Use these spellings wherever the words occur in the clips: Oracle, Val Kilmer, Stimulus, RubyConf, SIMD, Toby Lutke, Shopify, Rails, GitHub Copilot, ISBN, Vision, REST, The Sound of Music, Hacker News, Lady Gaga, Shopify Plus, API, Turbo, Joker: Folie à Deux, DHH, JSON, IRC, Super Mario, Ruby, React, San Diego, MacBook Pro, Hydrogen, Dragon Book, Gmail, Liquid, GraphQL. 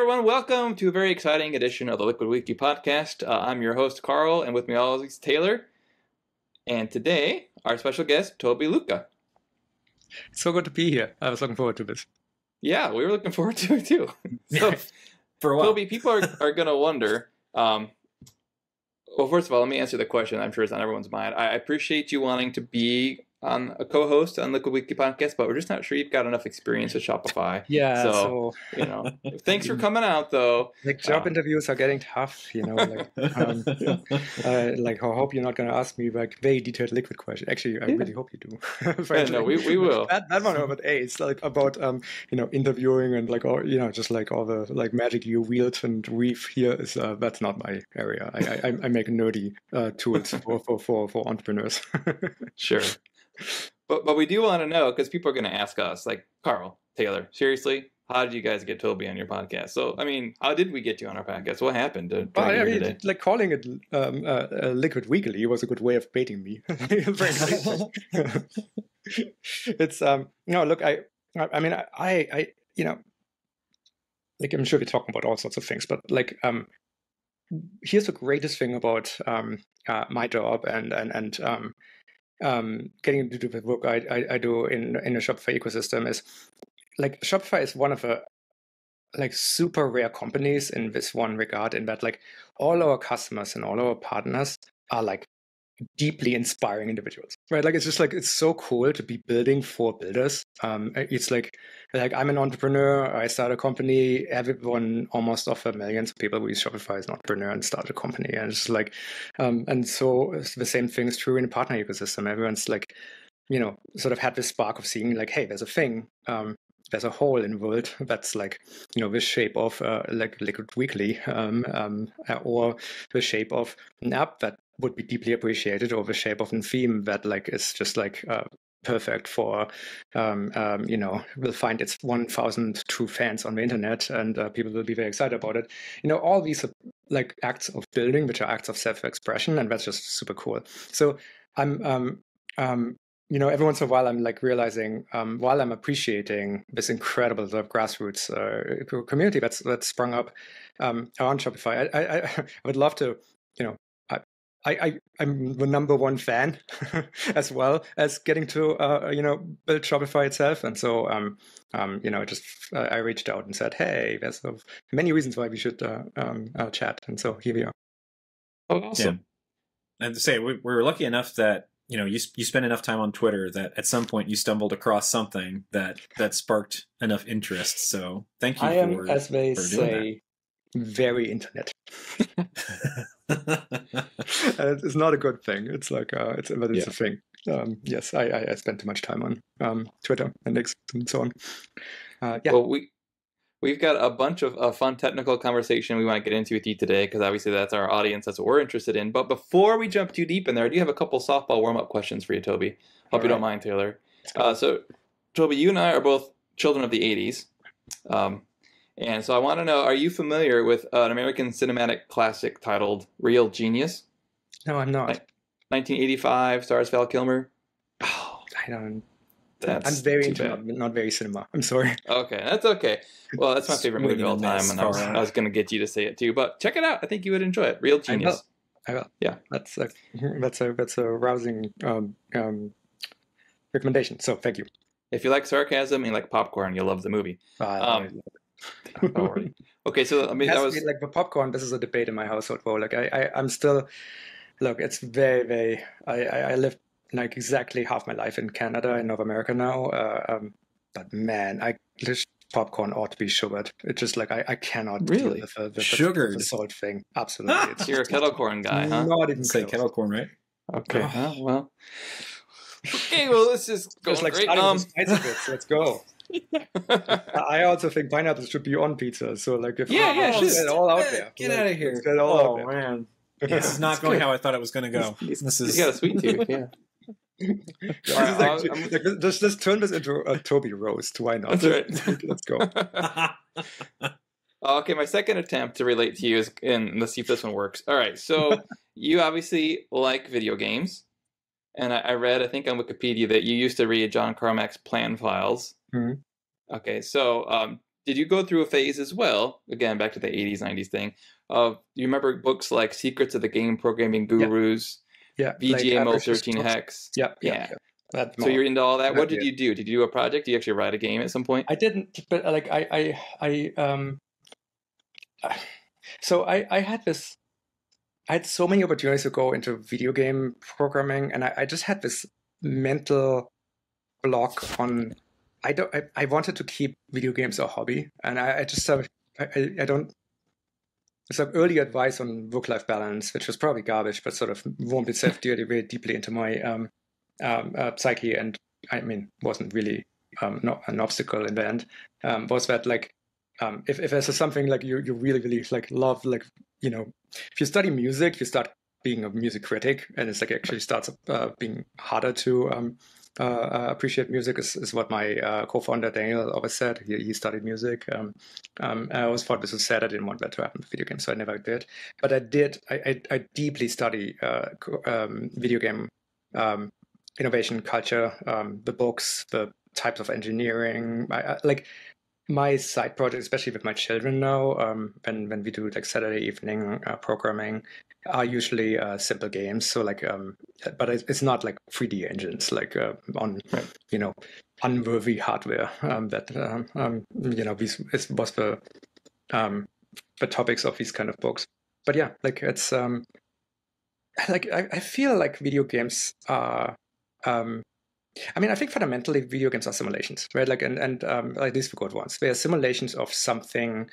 everyone, welcome to a very exciting edition of the Liquid Weekly podcast. I'm your host, Carl, and with me always Taylor. And today, our special guest, Toby Lutke. It's so good to be here. I was looking forward to this. Yeah, we were looking forward to it too. So, for a while. Toby, people are going to wonder. Well, first of all, let me answer the question. I'm sure it's on everyone's mind. I appreciate you wanting to be on a co-host on Liquid Weekly podcast, but we're just not sure you've got enough experience with Shopify. Yeah, so. You know, thanks for coming out though. Like job interviews are getting tough, you know. Like I hope you're not going to ask me like very detailed Liquid questions. Actually, I really hope you do. No, we will. That one over A. It's like about you know, interviewing and like all, you know, just like all the like magic you wield and weave here is that's not my area. I make nerdy tools for entrepreneurs. Sure. But we do want to know, because people are going to ask us, like, Carl, Taylor, seriously, how did you guys get Toby on your podcast? So, I mean, how did we get you on our podcast? What happened? Like calling it Liquid Weekly was a good way of baiting me. It's, no, look, I mean, I, you know, like I'm sure we're talking about all sorts of things, but like, here's the greatest thing about my job and getting into the work I do in a Shopify ecosystem is like Shopify is one of the like super rare companies in this one regard, in that like all our customers and all our partners are like deeply inspiring individuals, right? Like it's just like it's so cool to be building for builders. It's like I'm an entrepreneur, I start a company, everyone almost of the millions of people who use Shopify as an entrepreneur and start a company, and it's like and so the same thing is true in a partner ecosystem. Everyone's like, you know, sort of had this spark of seeing like, hey, there's a thing, there's a hole in the world that's like, you know, the shape of like Liquid Weekly or the shape of an app that would be deeply appreciated, or the shape of a theme that like is just like perfect for you know, will find its 1,000 true fans on the internet, and people will be very excited about it. You know, all these like acts of building, which are acts of self-expression, and that's just super cool. So I'm you know, every once in a while I'm like realizing while I'm appreciating this incredible sort of grassroots community that's sprung up around Shopify, I would love to, you know. I'm the #1 fan, as well as getting to you know, build Shopify itself, and so you know, just I reached out and said, hey, there's many reasons why we should chat, and so here we are. Oh, awesome! Yeah. And to say we were lucky enough that, you know, you spent enough time on Twitter that at some point you stumbled across something that sparked enough interest. So thank you. I am, as they say, very internet. It's not a good thing. It's like but it's a thing. Yes, I spent too much time on Twitter and so on. Yeah. Well, we've got a bunch of fun technical conversation we want to get into with you today, because obviously that's our audience. That's what we're interested in. But before we jump too deep in there, I do have a couple softball warm-up questions for you, Toby. Hope you don't mind, Taylor. So, Toby, you and I are both children of the 80s. And so I want to know, are you familiar with an American cinematic classic titled Real Genius? No, I'm not. 1985, stars Val Kilmer. Oh, I don't. I'm very not very cinema. I'm sorry. Okay, that's okay. Well, that's my favorite movie of all time, and I was going to get you to say it too. But check it out. I think you would enjoy it. Real Genius. I will. Yeah, that's a rousing recommendation. So thank you. If you like sarcasm and like popcorn, you'll love the movie. Don't worry. Okay, so I mean, that was like the popcorn. This is a debate in my household. Well, like I'm still, look, it's very, very. I lived like exactly half my life in Canada and North America now. But man, popcorn ought to be sugared. It's just like I cannot really deal with the sugared the salt thing. Absolutely, it's you're a kettle corn guy, huh? Not even say kettle corn, right? Okay, well. Okay, well, let's just go. It's like starting with spicy bits. Let's go. I also think pineapples should be on pizza. So like, if just get all out there. Get out of here. Get all out there. Man, this is not going how I thought it was going to go. This is. You got a sweet tooth. Yeah. Let's turn this into a Toby roast. Why not? That's right. Let's go. Okay, my second attempt to relate to you is, and let's see if this one works. All right, so you obviously like video games, and I read, I think on Wikipedia, that you used to read John Carmack's plan files. Mm-hmm. Okay, so did you go through a phase as well, again, back to the 80s, 90s thing, of, you remember books like Secrets of the Game Programming Gurus, VGMO 13 Hex? So you're into all that. What did you do? Did you do a project? Did you actually write a game at some point? I didn't, but like I had this, I had so many opportunities to go into video game programming, and I just had this mental block on, I wanted to keep video games a hobby, and I don't. It's like early advice on work-life balance, which was probably garbage, but sort of warmed itself very deeply into my psyche, and I mean, wasn't really not an obstacle in the end. Was that like, if there's something like you really like love, like, you know, if you study music, you start being a music critic, and it's like actually starts being harder to appreciate music, is what my co-founder Daniel always said. He studied music. I always thought this was sad. I didn't want that to happen with video games, so I never did. But I did. I deeply study video game innovation culture, the books, the types of engineering. I like my side project, especially with my children now, and when we do like Saturday evening programming, are usually simple games. So like, but it's not like 3D engines, like on, you know, unworthy hardware. That you know, it was the topics of these kind of books. But yeah, like it's like I feel like video games are. I mean, I think fundamentally video games are simulations, right? Like, and at least for good ones, they are simulations of something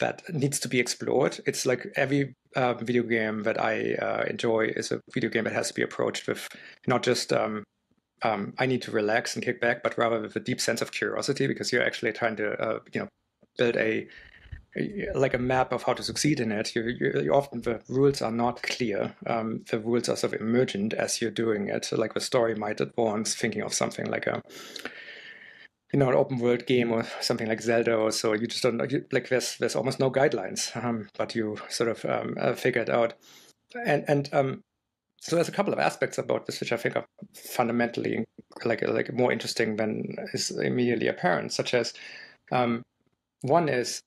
that needs to be explored. It's like every video game that I enjoy is a video game that has to be approached with not just I need to relax and kick back, but rather with a deep sense of curiosity, because you're actually trying to you know, build a map of how to succeed in it. You often, the rules are not clear. The rules are sort of emergent as you're doing it. So like the story might advance, thinking of something like a, you know, an open world game or something like Zelda or so. You just don't like there's almost no guidelines, but you sort of figure it out. And so there's a couple of aspects about this which I think are fundamentally like more interesting than is immediately apparent, such as one is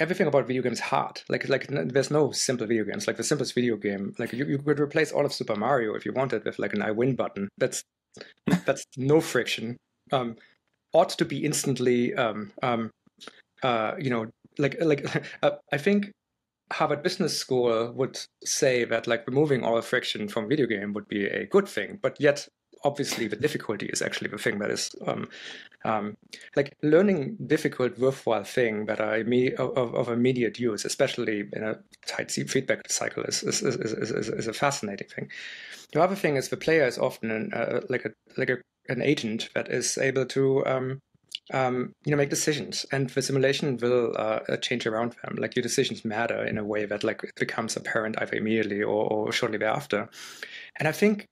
everything about video games hard. Like there's no simple video games. Like the simplest video game, like you could replace all of Super Mario if you wanted with like an I win button. That's no friction. Ought to be instantly, you know, like I think Harvard Business School would say that like removing all friction from video game would be a good thing, but yet obviously the difficulty is actually the thing that is like learning difficult, worthwhile thing that are of immediate use, especially in a tight feedback cycle, is a fascinating thing. The other thing is the player is often an agent that is able to you know, make decisions, and the simulation will change around them. Like your decisions matter in a way that like it becomes apparent either immediately or shortly thereafter. And I think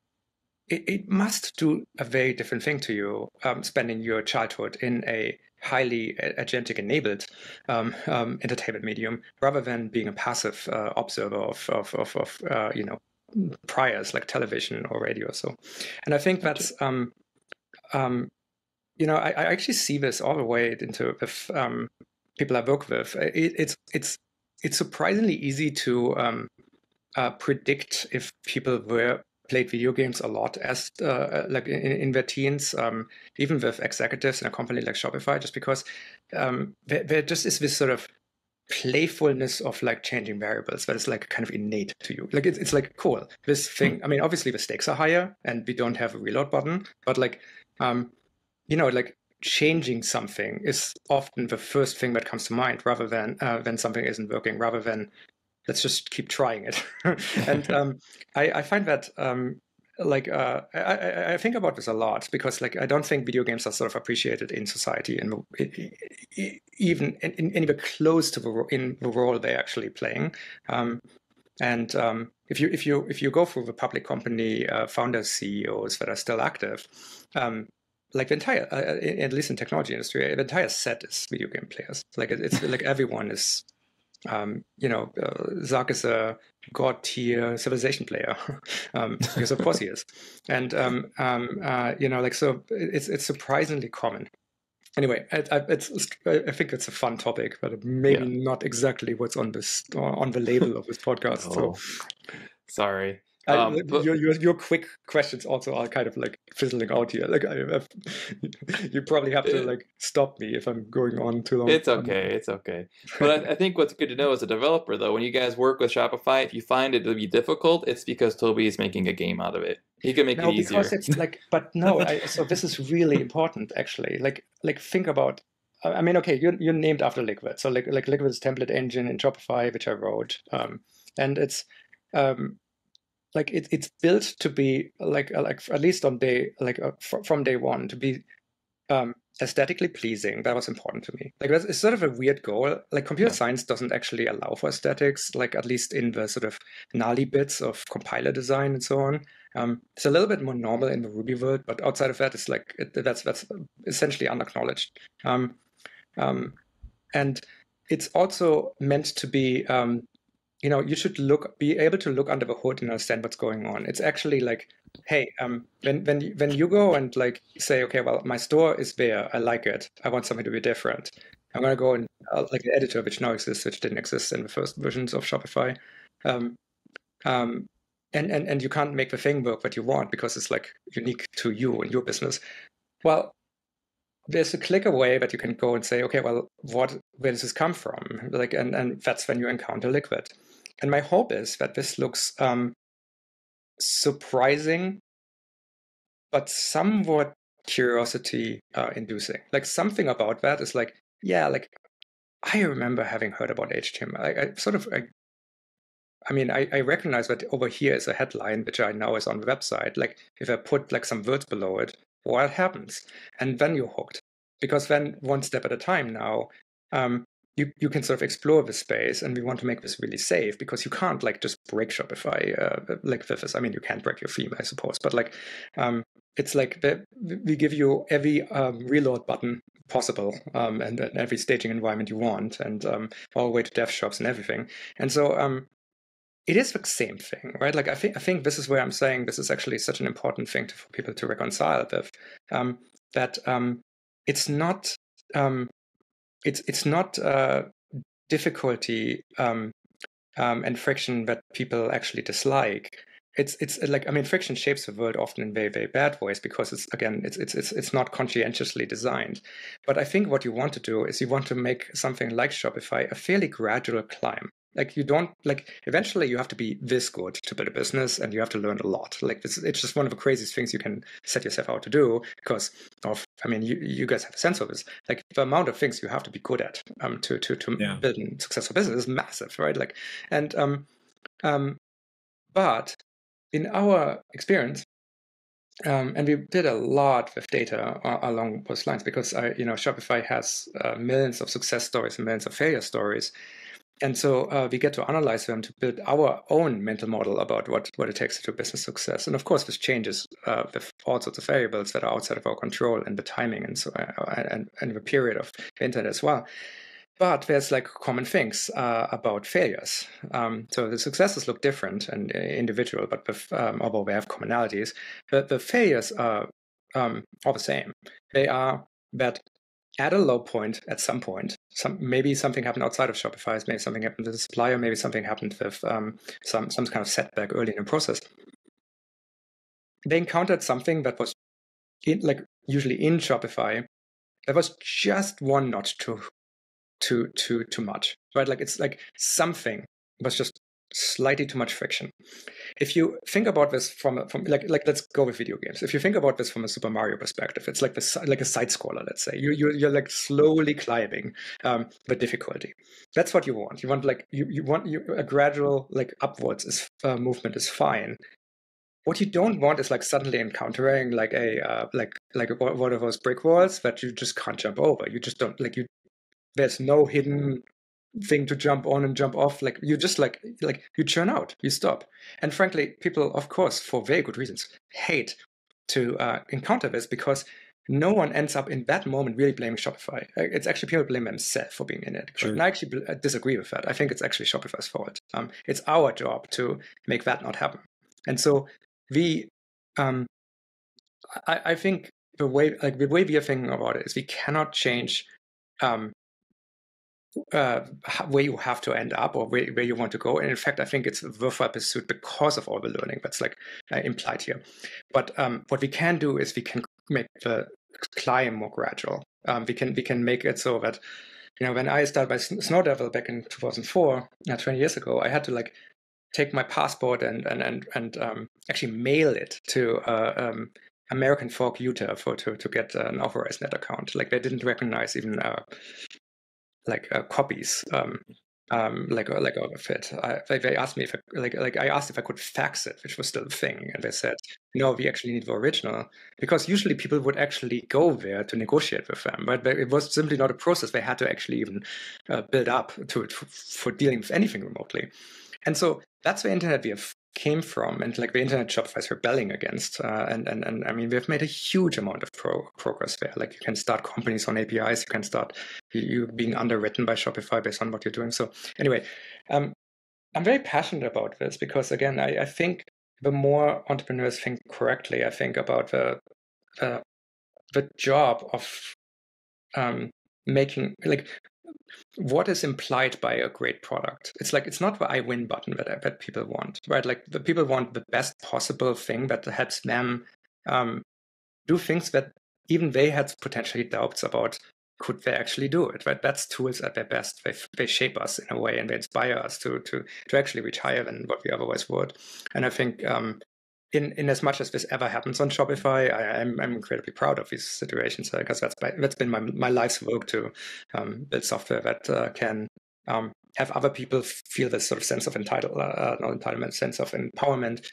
it must do a very different thing to you, spending your childhood in a highly agentic-enabled entertainment medium, rather than being a passive observer of you know, priors like television or radio or so. And I think that's you know, I actually see this all the way into with, people I work with. It's surprisingly easy to predict if people played video games a lot as like in their teens, even with executives in a company like Shopify, just because there just is this sort of playfulness of like changing variables that is like kind of innate to you. Like it's like cool, this thing. I mean, obviously the stakes are higher and we don't have a reload button, but like you know, like changing something is often the first thing that comes to mind, rather than when something isn't working, rather than let's just keep trying it. And I find that like I think about this a lot, because like I don't think video games are sort of appreciated in society, and even anywhere close to the role they're actually playing. And if you go through the public company founders, CEOs that are still active, like the entire, at least in technology industry, the entire set is video game players. Like it's like everyone is. You know, Zark is a god-tier Civilization player, because of course he is. And you know, like so, it's surprisingly common. Anyway, I think it's a fun topic, but maybe not exactly what's on the label of this podcast. Oh, so sorry. Your quick questions also are kind of like fizzling out here. Like you probably have to like stop me if I'm going on too long. It's okay. It's okay. But I think what's good to know as a developer, though, when you guys work with Shopify, if you find it to be difficult, it's because Toby is making a game out of it. He can make it easier. Because it's like, but no. So this is really important, actually. Like think about. I mean, okay, you're named after Liquid, so like Liquid's template engine in Shopify, which I wrote, and it's. Like it's built to be like at least on day from day one to be aesthetically pleasing. That was important to me. Like it's sort of a weird goal. Like computer science doesn't actually allow for aesthetics. Like at least in the sort of gnarly bits of compiler design and so on. It's a little bit more normal in the Ruby world, but outside of that, it's like that's essentially unacknowledged. And it's also meant to be. You know, you should be able to look under the hood and understand what's going on. It's actually like, hey, when you go and like say, okay, well, my store is there. I like it. I want something to be different. I'm gonna go and like the editor, which now exists, which didn't exist in the first versions of Shopify. And you can't make the thing work that you want because it's like unique to you and your business. Well, there's a click away that you can go and say, okay, well, where does this come from? Like, and that's when you encounter Liquid. And my hope is that this looks surprising, but somewhat curiosity-inducing. Like something about that is like, yeah, like I remember having heard about HTML. I recognize that over here is a headline, which I know is on the website. Like if I put like some words below it, what happens? And then you're hooked. Because then one step at a time now, you can sort of explore the space, and we want to make this really safe because you can't like just break Shopify like this. I mean, you can't break your theme, I suppose, but like it's like we give you every reload button possible and every staging environment you want, and all the way to dev shops and everything. And so it is the same thing, right? Like I think this is where I'm saying this is actually such an important thing for people to reconcile with that it's not. It's not difficulty and friction that people actually dislike. It's like, I mean, friction shapes the world often in very, very bad ways because it's not conscientiously designed. But I think what you want to do is you want to make something like Shopify a fairly gradual climb. Like you don't like eventually you have to be this good to build a business, and you have to learn a lot. Like it's just one of the craziest things you can set yourself out to do because of, I mean, you guys have a sense of this. Like the amount of things you have to be good at to build a successful business is massive, right? Like and but in our experience, and we did a lot with data along those lines because Shopify has millions of success stories and millions of failure stories. And so we get to analyze them to build our own mental model about what it takes to do business success. And of course, this changes with all sorts of variables that are outside of our control, and the timing and so and the period of the internet as well. But there's like common things about failures. So the successes look different and individual, but although they have commonalities, the failures are all the same. They are that. At a low point, at some point, maybe something happened outside of Shopify, maybe something happened with the supplier, maybe something happened with some kind of setback early in the process. They encountered something that was usually in Shopify, that was just one notch too much, right? Like it's like something was just slightly too much friction. If you think about this from let's go with video games. If you think about this from a Super Mario perspective, it's like a side scroller. Let's say you're like slowly climbing the difficulty. That's what you want. You want like a gradual like upwards is, movement is fine. What you don't want is like suddenly encountering like a like one of those brick walls that you just can't jump over. You just don't like you. There's no hidden thing to jump on and jump off. Like you just like you churn out, you stop. And frankly, people, of course, for very good reasons, hate to encounter this because no one ends up in that moment really blaming Shopify. It's actually people blame themselves for being in it. Sure. And I actually disagree with that. I think it's actually Shopify's fault. It's our job to make that not happen. And so I think the way we are thinking about it is we cannot change where you have to end up or where you want to go. And in fact, I think it's a worthwhile pursuit because of all the learning that's like implied here. But what we can do is we can make the climb more gradual. We can make it so that, you know, when I started by Snow Devil back in 2004, 20 years ago, I had to like take my passport and actually mail it to American Fork, Utah to get an authorized net account. Like they didn't recognize even copies like out of it. They asked me if I asked if I could fax it, which was still a thing, and they said no, we actually need the original, because usually people would actually go there to negotiate with them, but it was simply not a process they had to actually even build up to for dealing with anything remotely. And so that's the internet we have came from, and like the internet Shopify is rebelling against. And I mean, we've made a huge amount of progress there. Like you can start companies on APIs, you can start you being underwritten by Shopify based on what you're doing. So anyway, I'm very passionate about this because again, I think the more entrepreneurs think correctly, I think about the job of making like, what is implied by a great product? It's like, it's not the I win button that people want, right? Like the people want the best possible thing that helps them do things that even they had potentially doubts about, could they actually do it, right? That's tools at their best. They shape us in a way, and they inspire us to actually reach higher than what we otherwise would. And I think in as much as this ever happens on Shopify, I'm incredibly proud of these situations, because that's been my life's work to build software that can have other people feel this sort of sense of sense of empowerment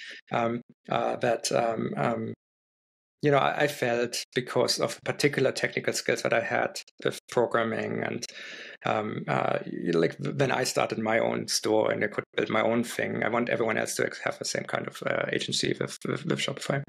you know, I felt because of particular technical skills that I had with programming, and like when I started my own store and I could build my own thing, I want everyone else to have the same kind of agency with Shopify.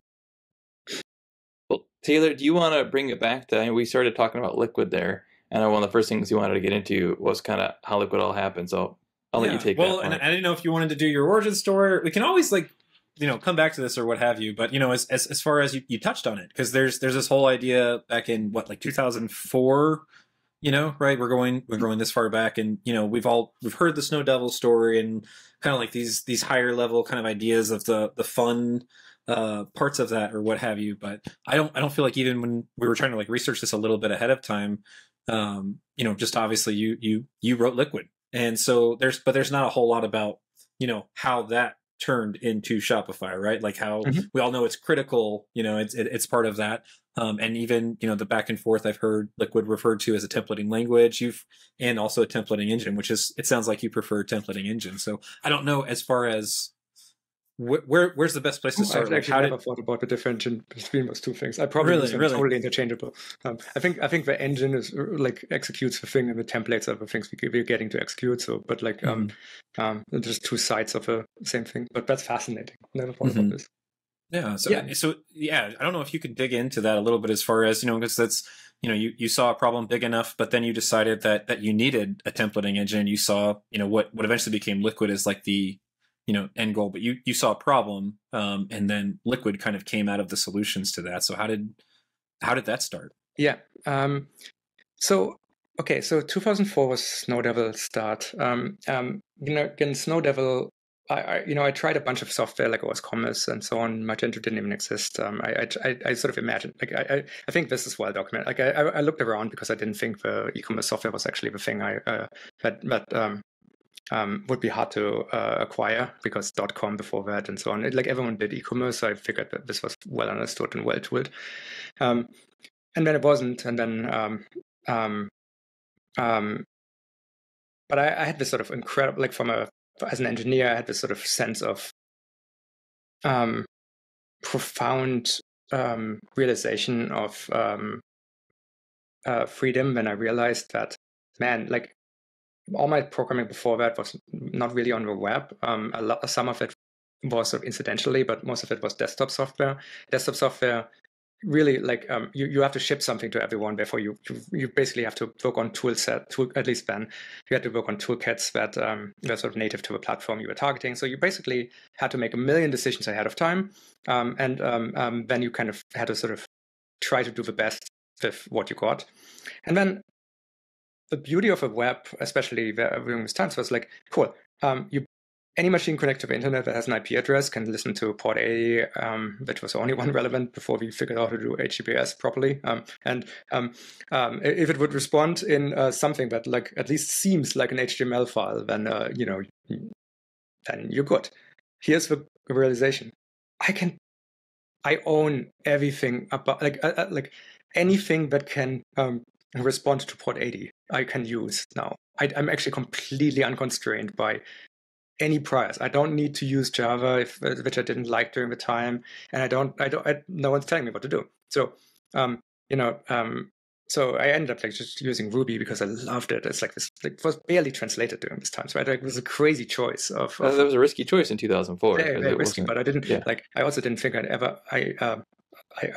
Well, Taylor, do you want to bring it back to, we started talking about Liquid there, and one of the first things you wanted to get into was kind of how Liquid all happened. So I'll let you take that. Well, and I didn't know if you wanted to do your origin story. We can always like, you know, come back to this or what have you, but you know, as far as you touched on it, because there's this whole idea back in what, like 2004, you know, right? We're going this far back, and you know, we've heard the Snow Devil story and kind of like these higher level kind of ideas of the fun parts of that or what have you. But I don't feel like even when we were trying to like research this a little bit ahead of time, you know, just obviously you wrote Liquid, and so there's not a whole lot about, you know, how that turned into Shopify, right? Like how we all know it's critical, you know, it's part of that. And even, you know, the back and forth, I've heard Liquid referred to as a templating language, and also a templating engine, which is, it sounds like you prefer templating engine. So I don't know as far as where's the best place to start. I've never thought about the differentiation between those two things. I probably really totally interchangeable. I think the engine is like executes the thing, and the templates are the things we're getting to execute. So, but like there's two sides of the same thing. But that's fascinating. Never thought about this. Yeah. So I don't know if you could dig into that a little bit, as far as, you know, because that's, you know, you saw a problem big enough, but then you decided that you needed a templating engine. You saw, you know, what eventually became Liquid is like the, you know, end goal, but you saw a problem, and then Liquid kind of came out of the solutions to that. So how did that start? Yeah. So 2004 was Snow Devil start. You know, again, Snow Devil, I tried a bunch of software like OS Commerce and so on. Magento didn't even exist. I sort of imagined, like I think this is well documented. Like I looked around because I didn't think the e-commerce software was actually the thing that would be hard to acquire, because .com before that and so on. Like everyone did e-commerce, so I figured that this was well understood and well tooled. And then it wasn't. And then, but I had this sort of incredible, like as an engineer, I had this sort of sense of profound realization of freedom when I realized that, man, like, all my programming before that was not really on the web. Some of it was sort of incidentally, but most of it was desktop software. Desktop software really, like you have to ship something to everyone. Therefore, you basically have to work on at least then you had to work on toolkits that were sort of native to the platform you were targeting. So you basically had to make a million decisions ahead of time, and then you kind of had to sort of try to do the best with what you got. And then the beauty of the web, especially during these times, was like, cool, any machine connected to the internet that has an IP address can listen to port A, which was the only one relevant before we figured out how to do HTTPS properly. If it would respond in something that like at least seems like an HTML file, then then you're good. Here's the realization: I own everything about like anything that can respond to port 80. I can use now. I'm actually completely unconstrained by any priors. I don't need to use Java, which I didn't like during the time, and no one's telling me what to do. So, so I ended up like just using Ruby because I loved it. It's like this, it was barely translated during this time, so right? Like, it was a crazy choice of. That was a risky choice in 2004. Yeah, very risky. But I didn't like. I also didn't think I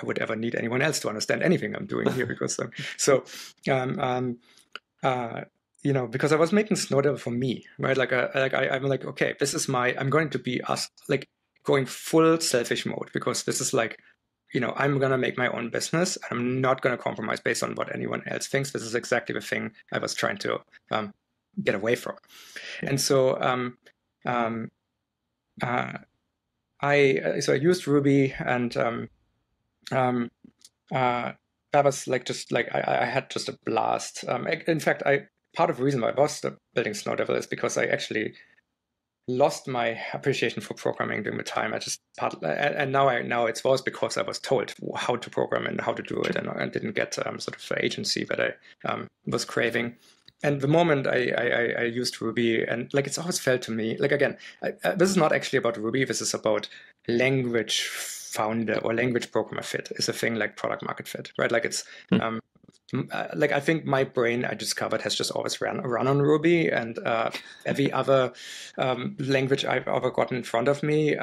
would ever need anyone else to understand anything I'm doing here because because I was making Snow Devil for me, right? I'm like, okay, this is I'm going to be us, like going full selfish mode because this is like, I'm going to make my own business. I'm not going to compromise based on what anyone else thinks. This is exactly the thing I was trying to get away from. And so I used Ruby and that was like, just like, I had just a blast. In fact, part of the reason why I was building Snow Devil is because I actually lost my appreciation for programming during the time. Now it was because I was told how to program and how to do it, and I didn't get sort of the agency that I was craving. And the moment I used Ruby, and like it's always felt to me, like again, this is not actually about Ruby. This is about language founder or language programmer fit. It's a thing like product market fit, right? Like it's. Like I think my brain, I discovered, has just always run on Ruby, and every other language I've ever gotten in front of me,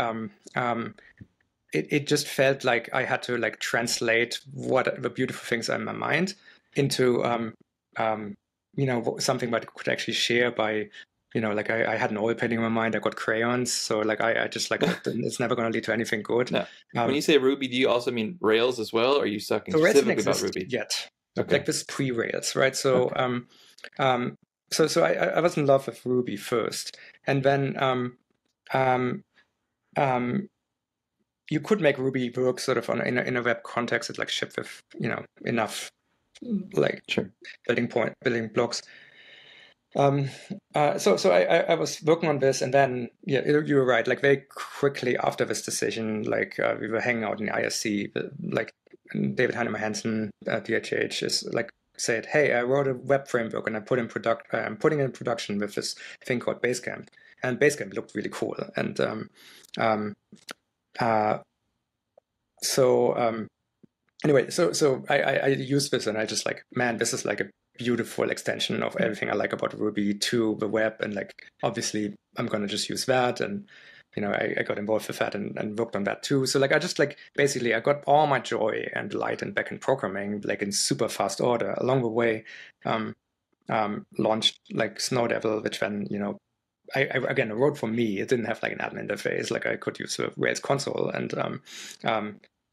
it just felt like I had to like translate what the beautiful things are in my mind into something that I could actually share by. Like I had an oil painting in my mind. I got crayons, so like I just like it's never going to lead to anything good. No. When you say Ruby, do you also mean Rails as well? Or are you talking specifically about Ruby yet? Okay. Like this pre-Rails, right? So, okay. I was in love with Ruby first, and then you could make Ruby work sort of in a web context. It like shipped with enough like building blocks. So I was working on this, and then you were right. Like very quickly after this decision, like we were hanging out in the IRC. Like David Heinemann Hansen at DHH is like said, "Hey, I wrote a web framework, and I'm putting it in production with this thing called Basecamp." And Basecamp looked really cool. And anyway, so I used this, and I just like, man, this is like a beautiful extension of everything I like about Ruby to the web, and like obviously I'm gonna just use that, and I got involved with that and worked on that too. So like I just like basically I got all my joy and delight and backend programming like in super fast order. Along the way, launched like Snow Devil, which then I wrote for me. It didn't have like an admin interface. Like I could use the Rails console, and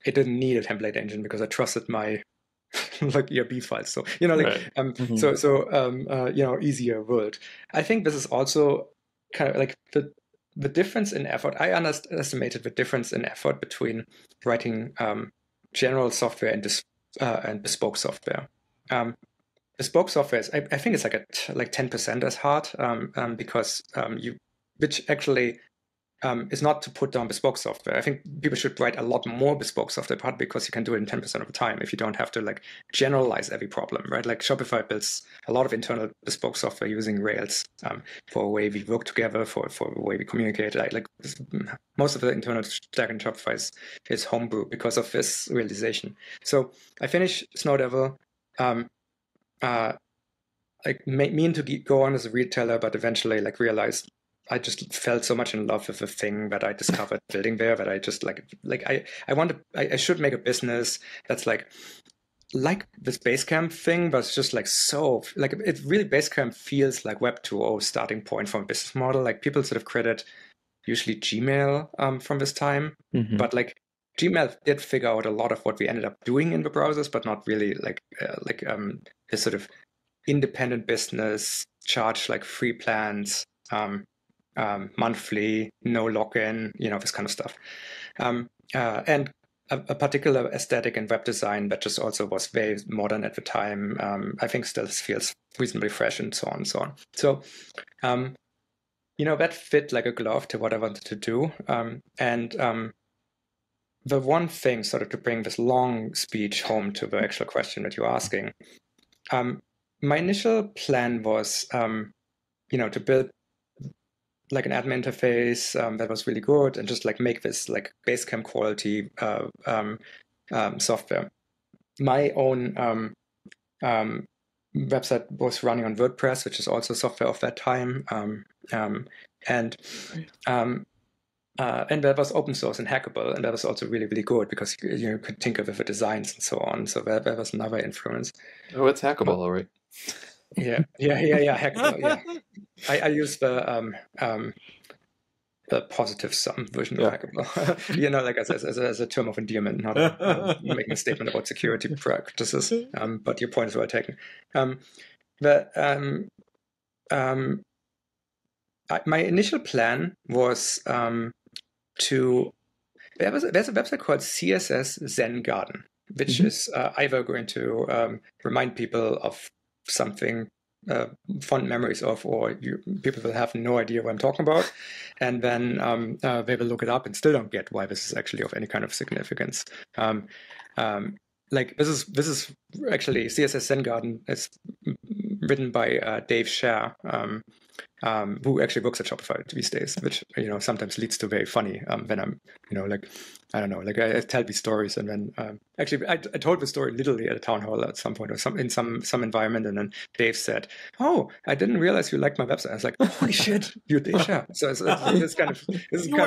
it didn't need a template engine because I trusted my like ERB files, so right. Easier world. I think this is also kind of like the difference in effort. I underestimated the difference in effort between writing general software and bespoke software. Bespoke software is I think it's like like 10% as hard because is not to put down bespoke software. I think people should write a lot more bespoke software, part because you can do it in 10% of the time if you don't have to like generalize every problem, right? Like Shopify builds a lot of internal bespoke software using Rails for a way we work together, for a way we communicate. Like most of the internal stack in Shopify is homebrew because of this realization. So I finished Snow Devil. I mean to go on as a retailer, but eventually like realized I just felt so much in love with the thing that I discovered building there that I just I should make a business that's like this Basecamp thing, but it's just like so like it really Basecamp feels like Web 2.0 starting point from a business model. Like people sort of credit usually Gmail from this time, but like Gmail did figure out a lot of what we ended up doing in the browsers, but not really like this sort of independent business, charge like free plans, monthly, no login, you know, this kind of stuff. And a particular aesthetic in web design that just also was very modern at the time, I think still feels reasonably fresh and so on and so on. So, you know, that fit like a glove to what I wanted to do. The one thing, sort of to bring this long speech home to the actual question that you're asking, my initial plan was, you know, to build like an admin interface that was really good and just like make this like Basecamp quality software. My own website was running on WordPress, which is also software of that time, and that was open source and hackable, and that was also really, really good because you could tinker with the designs and so on. So that was another influence. Oh, it's hackable, all right. Yeah, hackable. Yeah, I use the positive sum version of hackable. You know, like as a term of endearment, not making a statement about security practices. But your point is well taken. My initial plan was there's a website called CSS Zen Garden, which is either going to remind people of something fond memories of, or people will have no idea what I'm talking about, and then they will look it up and still don't get why this is actually of any kind of significance. Like this is actually CSS Zen Garden is written by Dave Scher, who actually works at Shopify these days, which, you know, sometimes leads to very funny when I'm, you know, like, I don't know, like I tell these stories, and then actually I told the story literally at a town hall at some point or in some environment, and then Dave said, "Oh, I didn't realize you liked my website." I was like, "Holy shit, you're Dave Scher." So this is kind of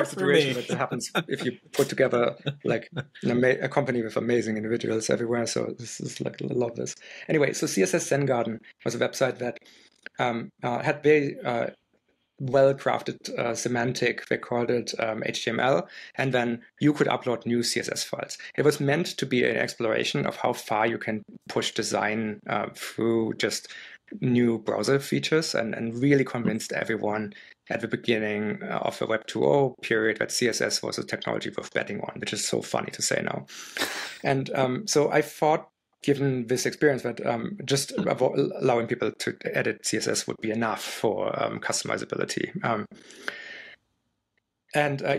situation that happens if you put together like a company with amazing individuals everywhere. So this is like a lot of this. Anyway, so CSS Zen Garden was a website that had very well-crafted semantic, they called it HTML, and then you could upload new CSS files. It was meant to be an exploration of how far you can push design through just new browser features, and really convinced everyone at the beginning of the Web 2.0 period that CSS was a technology worth betting on, which is so funny to say now. And so I thought, given this experience, that just allowing people to edit CSS would be enough for customizability.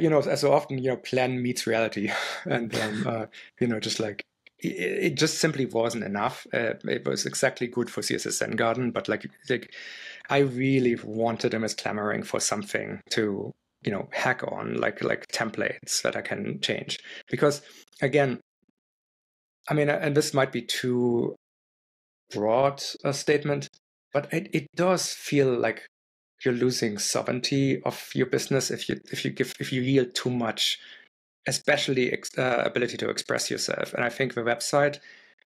You know, as so often, you know, plan meets reality. And, you know, just like, it just simply wasn't enough. It was exactly good for CSS Zen Garden, but like I really wanted them as clamoring for something to, you know, hack on, like templates that I can change. Because again, I mean, and this might be too broad a statement, but it does feel like you're losing sovereignty of your business if you yield too much, especially ability to express yourself. And I think the website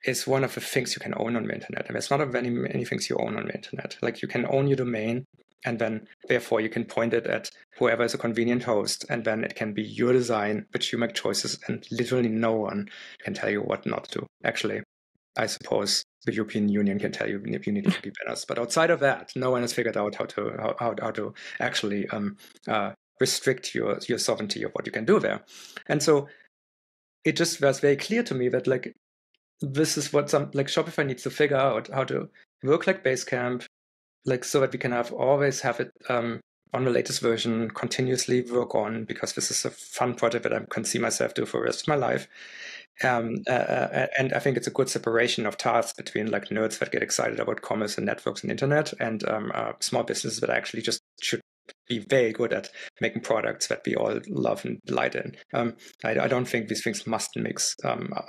is one of the things you can own on the internet. And there's not of many things you own on the internet. Like, you can own your domain, and then therefore you can point it at whoever is a convenient host, and then it can be your design, but you make choices, and literally no one can tell you what not to. Actually, I suppose the European Union can tell you if you need to be banners, but outside of that, no one has figured out how to actually restrict your sovereignty of what you can do there. And so it just was very clear to me that like this is what some like Shopify needs to figure out, how to work like Basecamp, like so that we can always have it on the latest version, continuously work on, because this is a fun project that I can see myself do for the rest of my life. And I think it's a good separation of tasks between like nerds that get excited about commerce and networks and internet, and small businesses that actually just should be very good at making products that we all love and delight in. I don't think these things must mix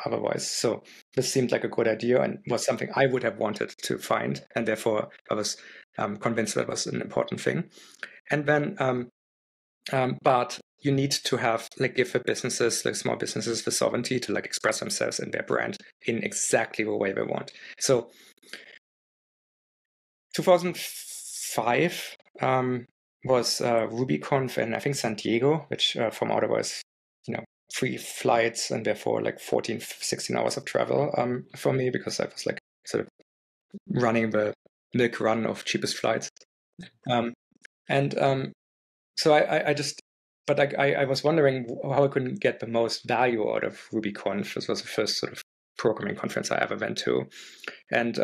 otherwise. So this seemed like a good idea and was something I would have wanted to find. And therefore I was convinced that was an important thing. And then, but you need to have like give the businesses, like small businesses, the sovereignty to like express themselves and their brand in exactly the way they want. So 2005, was RubyConf in, I think, San Diego, which from otherwise, you know, three flights and therefore like 14, 16 hours of travel for me, because I was like sort of running the milk run of cheapest flights. So I just, but I was wondering how I couldn't get the most value out of RubyConf. This was the first sort of programming conference I ever went to. And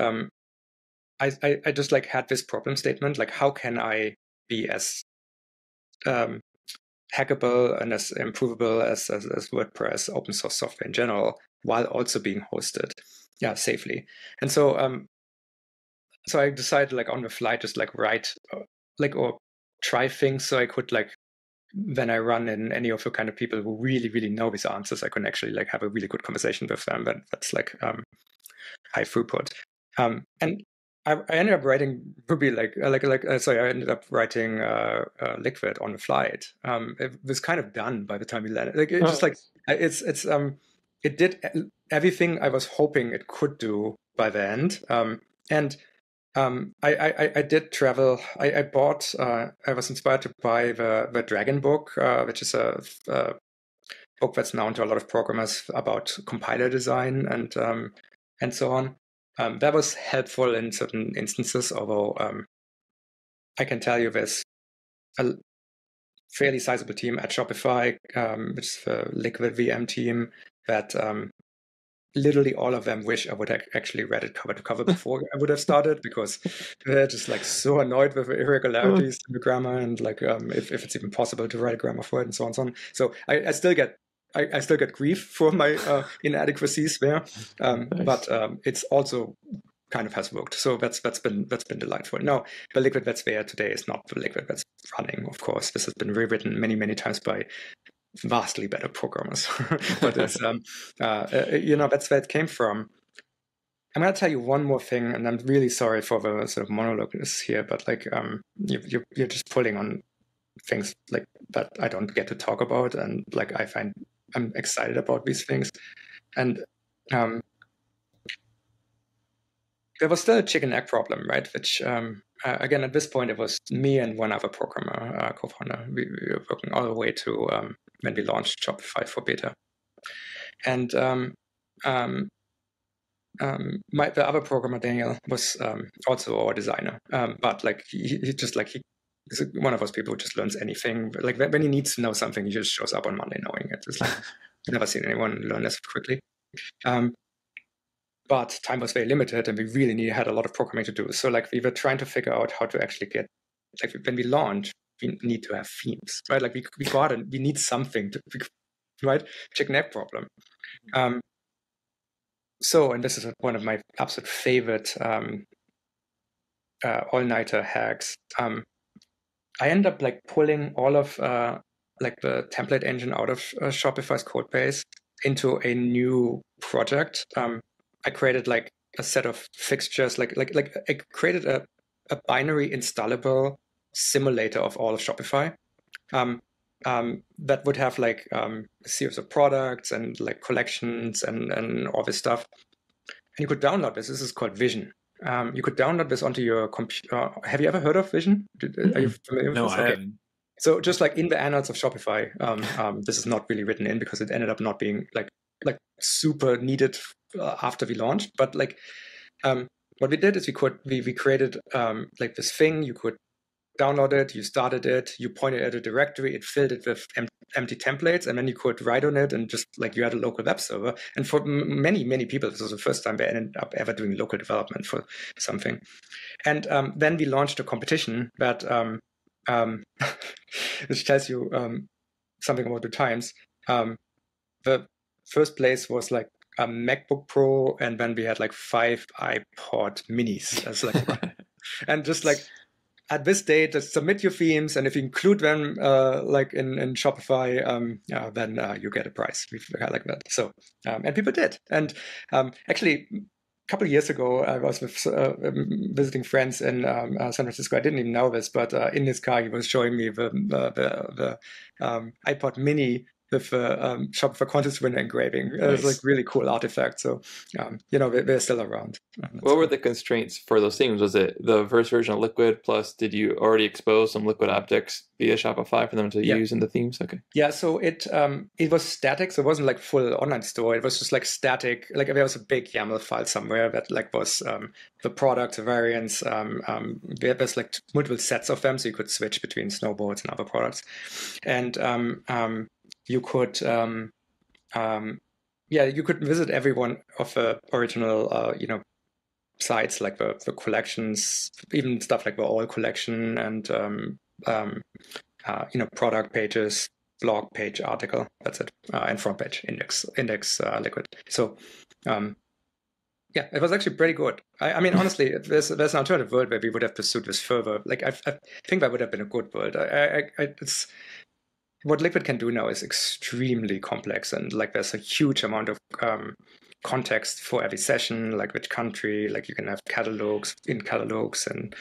I just like had this problem statement, like how can I be as hackable and as improvable as WordPress open source software in general, while also being hosted safely. And so so I decided like on the fly, just like write like or try things so I could like, when I run in any of the kind of people who really, really know these answers, I can actually like have a really good conversation with them. But that's like high throughput. And I ended up writing Ruby I ended up writing Liquid on the flight. It was kind of done by the time we landed. Like it's just like it did everything I was hoping it could do by the end. I did travel. I bought. I was inspired to buy the Dragon Book, which is a book that's known to a lot of programmers about compiler design and so on. That was helpful in certain instances, although I can tell you there's a fairly sizable team at Shopify, which is the Liquid VM team, that literally all of them wish I would have actually read it cover to cover before I would have started, because they're just like so annoyed with the irregularities in the grammar and like if it's even possible to write a grammar for it and so on and so on. So I still get grief for my inadequacies there, nice. But it's also kind of has worked. So that's been delightful. Now, the Liquid that's there today is not the Liquid that's running. Of course, this has been rewritten many times by vastly better programmers. But it's, that's where it came from. I'm going to tell you one more thing, and I'm really sorry for the sort of monologue here, but like you're just pulling on things like that I don't get to talk about, and like I find. I'm excited about these things. And there was still a chicken egg problem, right? Which, again, at this point, it was me and one other programmer, co-founder. We were working all the way to when we launched Shopify for beta. And the other programmer, Daniel, was also our designer. But like he just like, he's one of those people who just learns anything. Like when he needs to know something, he just shows up on Monday knowing it. It's like I've never seen anyone learn this quickly. But time was very limited, and we really had a lot of programming to do. So like we were trying to figure out how to actually get, like when we launch, we need to have themes, right? Like we got it. We need something to, right? Chicken egg problem. And this is one of my absolute favorite all-nighter hacks. I end up like pulling all of like the template engine out of Shopify's code base into a new project. I created like a set of fixtures, like I created a binary installable simulator of all of Shopify that would have like a series of products and like collections and all this stuff. And you could download this. This is called Vision. You could download this onto your computer. Have you ever heard of Vision? Are you familiar with this? No, I haven't. So just like in the annals of Shopify, this is not really written in because it ended up not being like super needed after we launched. But like what we did is we created like this thing. You could download it. You started it. You pointed at a directory. It filled it with empty templates, and then you could write on it, and just like you had a local web server. And for many people, this was the first time they ended up ever doing local development for something. And then we launched a competition that which tells you something about the times. The first place was like a MacBook Pro, and then we had like 5 iPod Minis. That's like, and just like. At this date, just submit your themes, and if you include them like in Shopify, then you get a prize. We like that. So and people did. And actually, a couple of years ago, I was visiting friends in San Francisco. I didn't even know this, but in his car, he was showing me the iPod Mini with Shopify Contest Winner engraving. Nice. It was like really cool artifact. So, you know, they're still around. What were the constraints for those themes? Was it the first version of Liquid? Plus, did you already expose some Liquid objects via Shopify for them to use in the themes? Okay. Yeah, so it was static. So it wasn't like full online store. It was just like static. Like there was a big YAML file somewhere that like was the product, the variants. There's like multiple sets of them. So you could switch between snowboards and other products. And you could, you could visit every one of the original, sites like the collections, even stuff like the all collection and, product pages, blog page, article. That's it, and front page index Liquid. So, yeah, it was actually pretty good. I mean, honestly, there's an alternative world where we would have pursued this further. Like I think that would have been a good world. It's. What Liquid can do now is extremely complex, and like there's a huge amount of context for every session, like which country, like you can have catalogs in catalogs and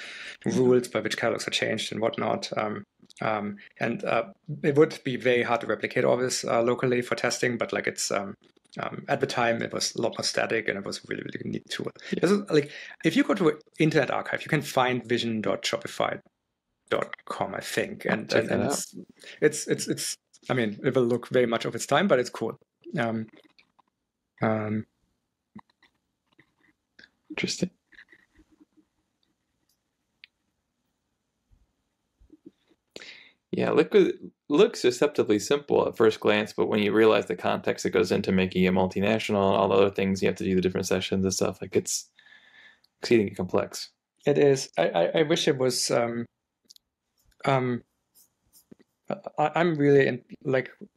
rules by which catalogs are changed and whatnot. And it would be very hard to replicate all this locally for testing, but like it's at the time it was a lot more static and it was a really, really neat tool. Yeah. This is, like if you go to Internet Archive, you can find vision.shopify.com, I think, and it's I mean, it will look very much of its time, but it's cool. Interesting. Yeah, Liquid looks deceptively simple at first glance, but when you realize the context that goes into making it multinational and all the other things you have to do, the different sessions and stuff, like it's exceedingly complex. It is. I wish it was. I'm really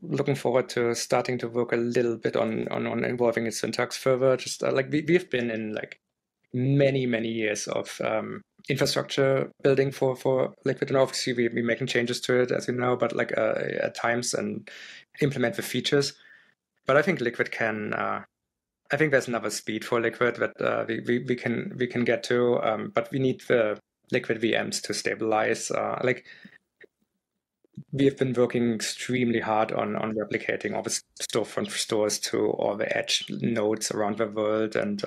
looking forward to starting to work a little bit on involving its syntax further. Just like we've been in like many years of infrastructure building for Liquid, and obviously we're making changes to it, as you know. But like at times and implement the features. But I think Liquid can. I think there's another speed for Liquid that we can get to, but we need the Liquid VMs to stabilize. Like we have been working extremely hard on replicating all the storefront stores to all the edge nodes around the world, and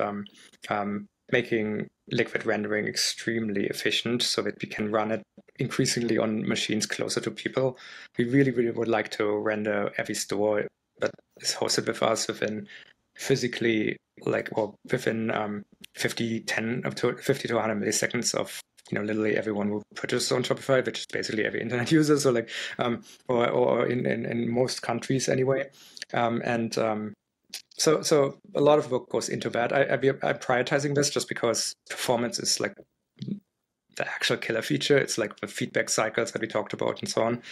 making Liquid rendering extremely efficient so that we can run it increasingly on machines closer to people. We really, really would like to render every store that is hosted with us within physically, like, or within 50 to 100 milliseconds of, you know, literally everyone who purchases on Shopify, which is basically every internet user, so like, or in most countries anyway, so a lot of work goes into that. I'm prioritizing this just because performance is like the actual killer feature. It's like the feedback cycles that we talked about and so on.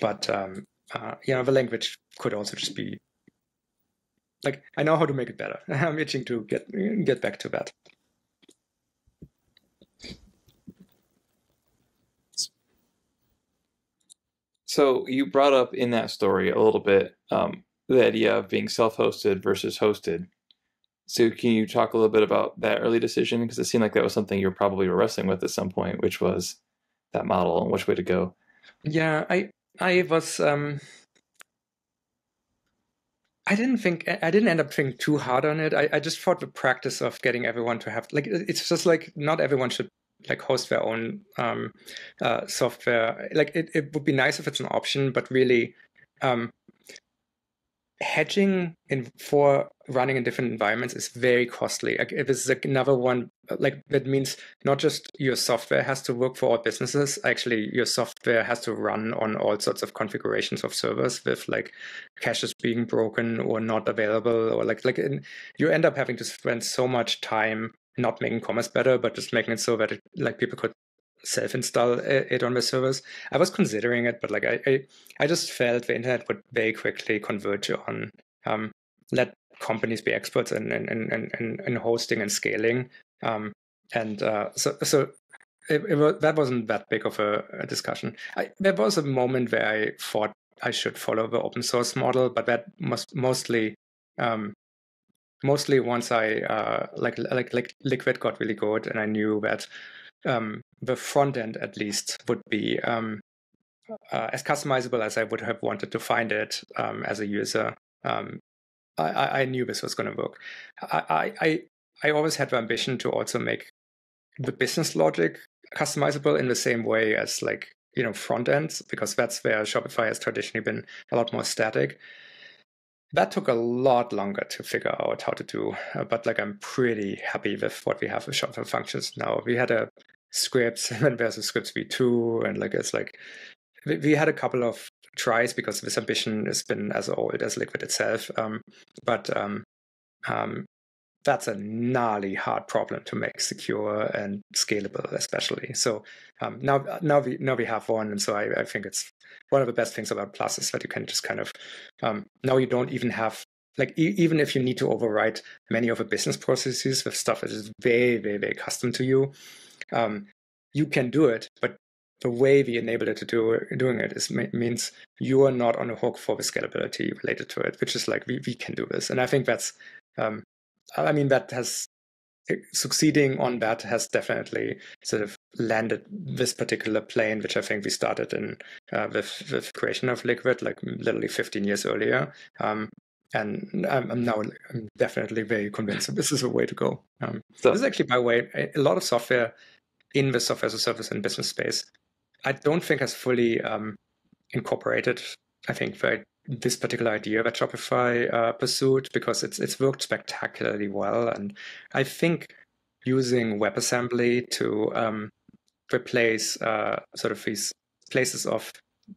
The language could also just be. Like, I know how to make it better. I'm itching to get back to that. So you brought up in that story a little bit the idea of being self-hosted versus hosted. So can you talk a little bit about that early decision? Because it seemed like that was something you were probably wrestling with at some point, which was that model and which way to go. Yeah, I was... I didn't end up thinking too hard on it. I just thought the practice of getting everyone to have, like, it's just like not everyone should like host their own software. Like it would be nice if it's an option, but really hedging for running in different environments is very costly. Like, if it's like another one, like that means not just your software has to work for all businesses. Actually, your software has to run on all sorts of configurations of servers with like caches being broken or not available, or like you end up having to spend so much time not making commerce better, but just making it so that it, like, people could self-install it on the servers. I was considering it, but like I just felt the internet would very quickly converge on let companies be experts in hosting and scaling, so that wasn't that big of a discussion. There was a moment where I thought I should follow the open source model, but that mostly once I like Liquid got really good, and I knew that the front end, at least, would be as customizable as I would have wanted to find it as a user. I knew this was going to work. I always had the ambition to also make the business logic customizable in the same way as, like, you know, front ends, because that's where Shopify has traditionally been a lot more static. That took a lot longer to figure out how to do, but like, I'm pretty happy with what we have with Shopify Functions now. We had a scripts, and then there's a scripts v2, and like, it's like, we had a couple of tries because this ambition has been as old as Liquid itself. That's a gnarly hard problem to make secure and scalable, especially. So now we have one, and so I think it's one of the best things about Plus is that you can just kind of now you don't even have, like, even if you need to overwrite many of the business processes with stuff that is very, very, very custom to you, you can do it. But the way we enabled it to do it means you are not on the hook for the scalability related to it, which is like, we can do this, and I think that's. I mean, that has succeeding on that has definitely sort of landed this particular plane, which I think we started in with creation of Liquid, like literally 15 years earlier. And I'm definitely very convinced that this is a way to go. This is actually, by the way, a lot of software in the software as a service and business space, I don't think has fully incorporated, I think, this particular idea that Shopify pursued, because it's worked spectacularly well. And I think using WebAssembly to replace sort of these places of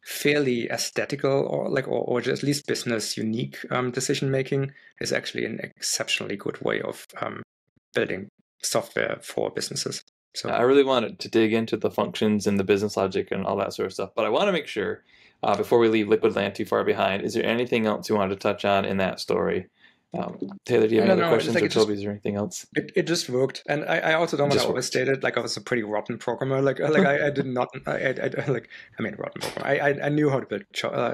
fairly aesthetical or at least business unique decision making is actually an exceptionally good way of building software for businesses. So I really wanted to dig into the functions and the business logic and all that sort of stuff, but I want to make sure, before we leave Liquid Land too far behind, is there anything else you wanted to touch on in that story? Taylor, do you have any other questions, like, or Toby's, or anything else? It just worked, and I also don't want to overstate it. Like, I was a pretty rotten programmer. Like I did not. Rotten programmer. I knew how to build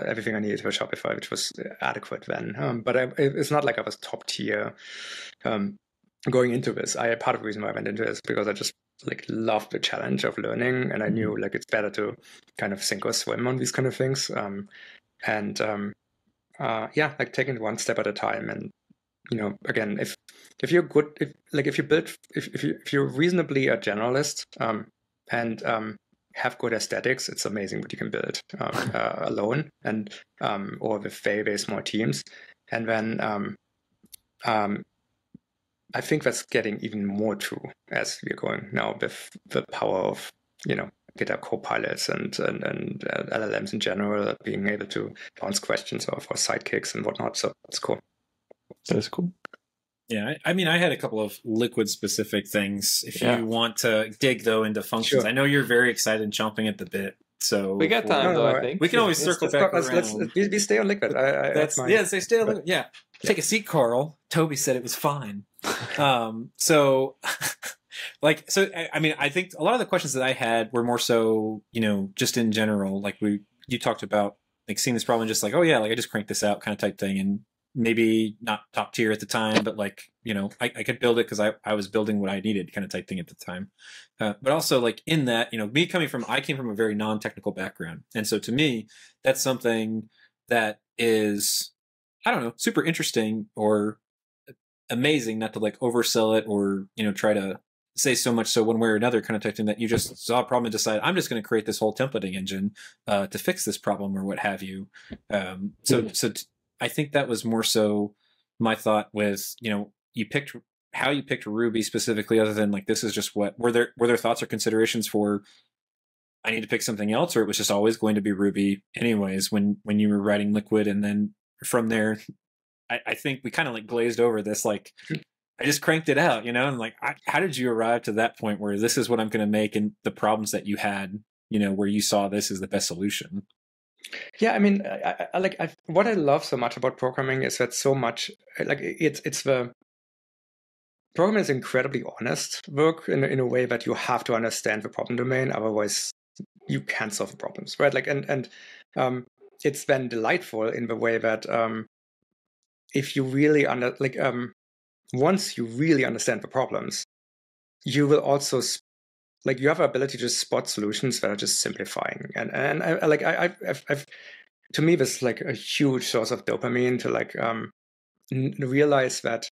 everything I needed for Shopify, which was adequate then. But it's not like I was top tier going into this. Part of the reason why I went into this because I just loved the challenge of learning, and I knew it's better to kind of sink or swim on these kind of things. Taking it one step at a time, and again, if you're good, if you're reasonably a generalist and have good aesthetics, it's amazing what you can build alone and or with very, very small teams, and then I think that's getting even more true as we're going now with the power of, GitHub copilots and LLMs in general, being able to bounce questions off or sidekicks and whatnot. So that's cool. That's cool. Yeah. I mean, I had a couple of Liquid specific things. If you want to dig though into functions, sure. I know you're very excited and chomping at the bit. So we got time, I think. We can always circle back around. We stay on Liquid. They stay on Liquid. Yeah. Take a seat, Carl. Toby said it was fine. I think a lot of the questions that I had were more so, just in general, you talked about seeing this problem, just I just cranked this out kind of type thing, and maybe not top tier at the time, but I could build it because I was building what I needed kind of type thing at the time. But also in that, I came from a very non-technical background. And so to me, that's something that is, I don't know, super interesting or amazing, not to oversell it or, try to say so much so one way or another kind of type thing, that you just saw a problem and decide, I'm just going to create this whole templating engine to fix this problem or what have you. I think that was more so my thought with, you picked Ruby specifically, other than this is just what, were there thoughts or considerations for, I need to pick something else, or it was just always going to be Ruby anyways, when you were writing Liquid? And then from there, I think we kind of glazed over this, I just cranked it out, and how did you arrive to that point where this is what I'm going to make, and the problems that you had, where you saw this is the best solution? Yeah, I mean, what I love so much about programming is that so much, programming is incredibly honest work in a way that you have to understand the problem domain, otherwise you can't solve problems, right? It's then delightful in the way that if you really once you really understand the problems, you will also like you have the ability to spot solutions that are just simplifying. And I like I've to me this is like a huge source of dopamine to like realize that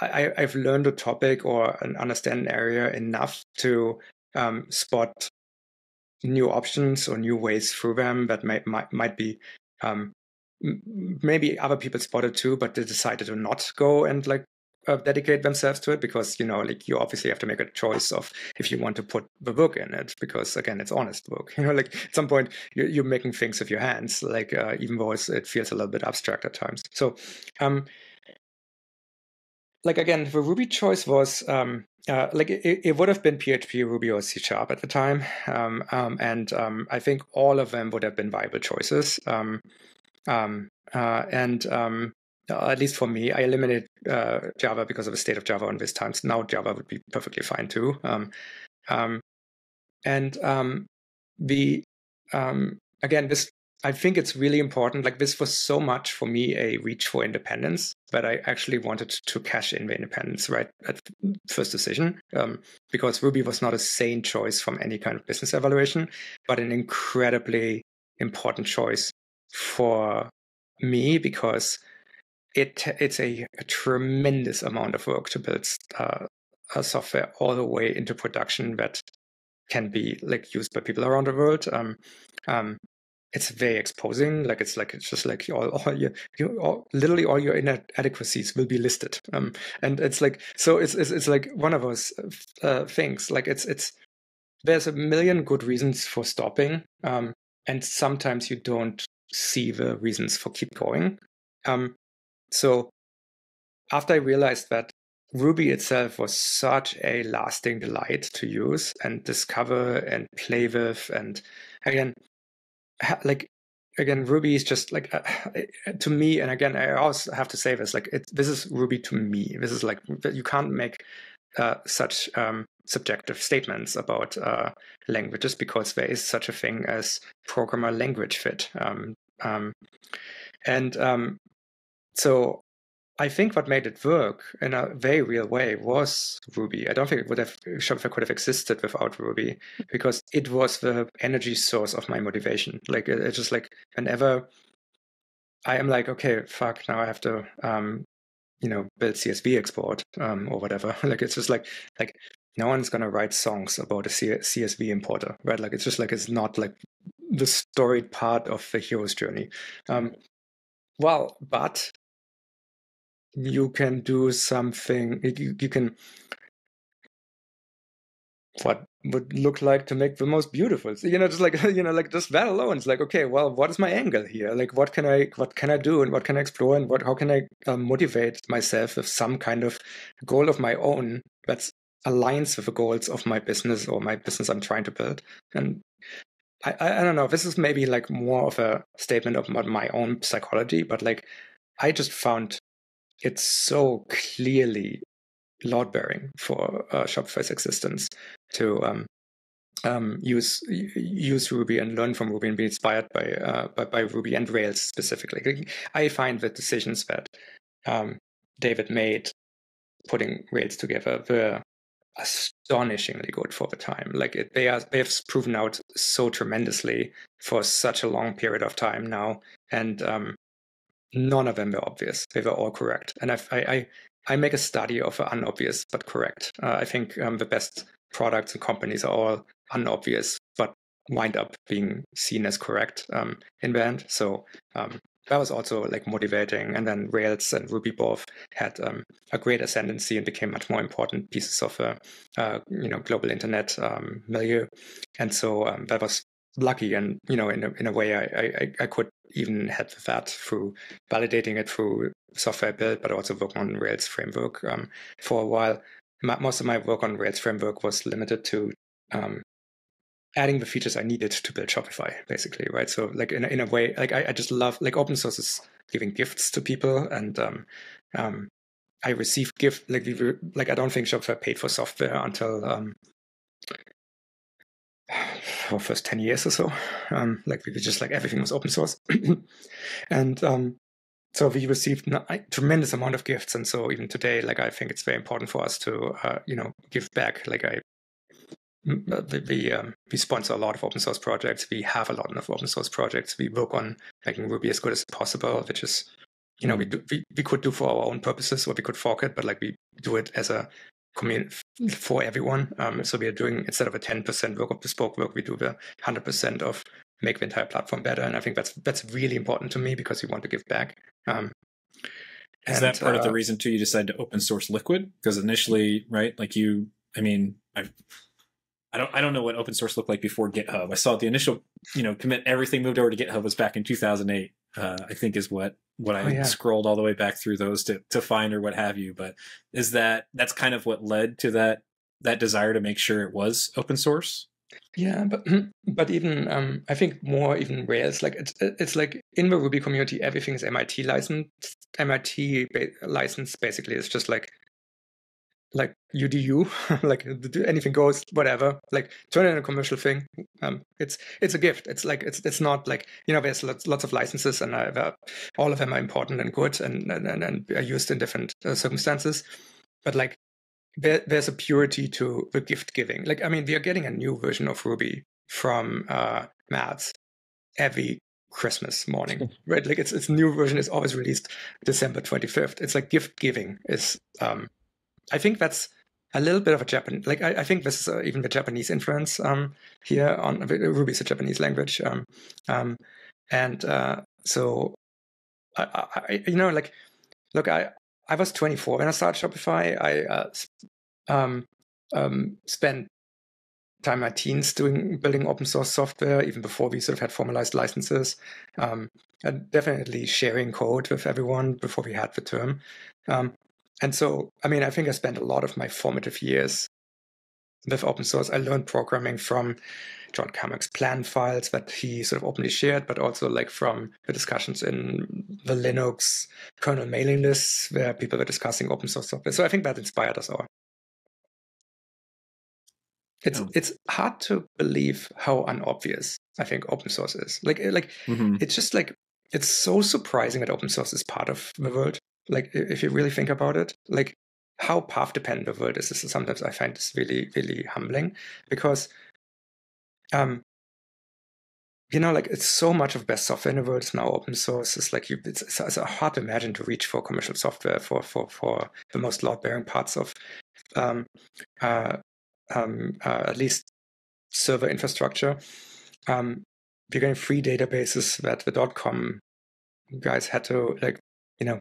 I've learned a topic or understand an area enough to spot new options or new ways through them that might be maybe other people spotted too, but they decided to not go and like dedicate themselves to it because, you know, like you obviously have to make a choice of if you want to put the book in it, because again, it's honest book, you know, like at some point you're making things with your hands, like even though it feels a little bit abstract at times. So like, again, the Ruby choice was like it would have been PHP, Ruby, or C# at the time. I think all of them would have been viable choices. At least for me, I eliminated Java because of the state of Java on these times. Now Java would be perfectly fine too. Again, this, I think it's really important. Like this was so much for me a reach for independence that I actually wanted to cash in the independence right at first decision, because Ruby was not a sane choice from any kind of business evaluation, but an incredibly important choice for me because it's a tremendous amount of work to build a software all the way into production that can be like used by people around the world. It's very exposing. Like it's just like literally all your inadequacies will be listed. And it's like so it's like one of those things. Like it's there's a million good reasons for stopping, and sometimes you don't see the reasons for keep going. So after I realized that Ruby itself was such a lasting delight to use and discover and play with, and again. Like, again, Ruby is just like, to me, and again, I always have to say this, like, this is Ruby to me. This is like, you can't make such subjective statements about languages because there is such a thing as programmer language fit. So I think what made it work in a very real way was Ruby. I don't think Shopify could have existed without Ruby because it was the energy source of my motivation. Like it's just like whenever I am like, okay, fuck, now I have to, you know, build CSV export or whatever. Like it's just like no one's gonna write songs about a CSV importer, right? Like it's just like it's not like the storied part of the hero's journey. But you can do something, you can what would look like to make the most beautiful, you know, just like, you know, like just that alone. It's like, okay, well, what is my angle here? Like, what can I do and what can I explore and how can I motivate myself with some kind of goal of my own that aligns with the goals of my business or my business I'm trying to build. And I don't know, this is maybe like more of a statement of my own psychology, but like, I just found it's so clearly load-bearing for Shopify's existence to use Ruby and learn from Ruby and be inspired by Ruby and Rails specifically. I find the decisions that David made putting Rails together were astonishingly good for the time. Like they have proven out so tremendously for such a long period of time now, and none of them were obvious. They were all correct. And I make a study of unobvious, but correct. I think the best products and companies are all unobvious, but wind up being seen as correct in the end. So that was also like motivating. And then Rails and Ruby both had a great ascendancy and became much more important pieces of you know, global internet milieu. And so that was lucky. And, you know, in a way I could even help with that through validating it through software build, but also working on Rails framework. For a while, most of my work on Rails framework was limited to adding the features I needed to build Shopify, basically, right? So like in a way, like I just love, like open source is giving gifts to people, and I received gift, like I don't think Shopify paid for software until for first 10 years or so. Like we were just like everything was open source. And so we received a tremendous amount of gifts. And so even today, like I think it's very important for us to, you know, give back. Like I We sponsor a lot of open source projects. We have a lot of open source projects. We work on making Ruby as good as possible, which is, you know, we could do for our own purposes, or we could fork it, but like we do it as a community for everyone. So we are doing, instead of a 10% work of bespoke work, we do the 100% of make the entire platform better. And I think that's really important to me because we want to give back. Is that part of the reason too you decided to open source Liquid? Because initially, right? Like you, I mean, I don't know what open source looked like before GitHub. I saw the initial, you know, commit everything moved over to GitHub was back in 2008. I think is what I scrolled all the way back through those to find or what have you. But is that's kind of what led to that desire to make sure it was open source? Yeah, but even I think more even Rails, like it's like in the Ruby community everything's MIT licensed. MIT license basically is just like UDU, like anything goes, whatever, like turn in a commercial thing. It's a gift. It's like, it's not like, you know, there's lots of licenses and all of them are important and good and are used in different circumstances. But like there's a purity to the gift giving. Like, I mean, we are getting a new version of Ruby from Mads every Christmas morning, right? Like its new version is always released December 25th. It's like gift giving is, I think that's a little bit of a Japanese, like I think this is even the Japanese influence here on Ruby is a Japanese language. So, I you know, like, look, I was 24 when I started Shopify. I spent time in my teens building open source software, even before we sort of had formalized licenses, and definitely sharing code with everyone before we had the term. And so, I mean, I think I spent a lot of my formative years with open source. I learned programming from John Carmack's plan files that he sort of openly shared, but also like from the discussions in the Linux kernel mailing lists where people were discussing open source software. So I think that inspired us all. It's hard to believe how unobvious I think open source is. Like it's just like, it's so surprising that open source is part of the world. Like, if you really think about it, like how path dependent the world is sometimes I find this really, really humbling because, you know, like it's so much of best software in the world is now open source. It's like it's hard to imagine to reach for commercial software for the most load bearing parts of at least server infrastructure. We're getting free databases that the .com guys had to, like, you know,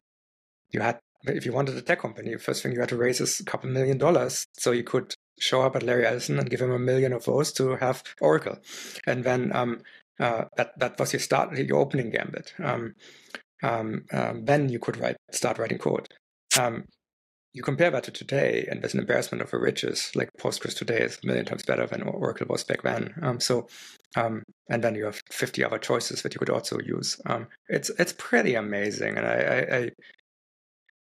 if you wanted a tech company, the first thing you had to raise is a couple $1 million. So you could show up at Larry Ellison and give him $1 million of those to have Oracle. And then that was your opening gambit. Then you could start writing code. You compare that to today, and there's an embarrassment of the riches. Like Postgres today is a million times better than Oracle was back then. And then you have 50 other choices that you could also use. It's pretty amazing. And I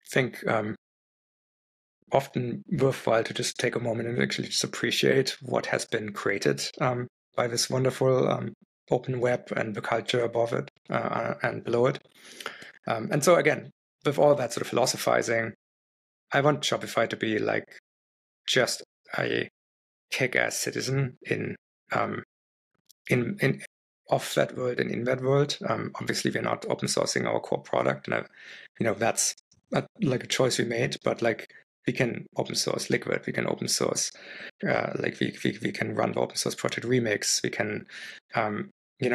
think often worthwhile to just take a moment and actually just appreciate what has been created by this wonderful open web and the culture above it and below it. And so again, with all that sort of philosophizing, I want Shopify to be like just a kick-ass citizen in of that world and in that world. Obviously, we're not open sourcing our core product, and that's like a choice we made, but like we can open source Liquid, we can open source we can run the open source project Remix, we can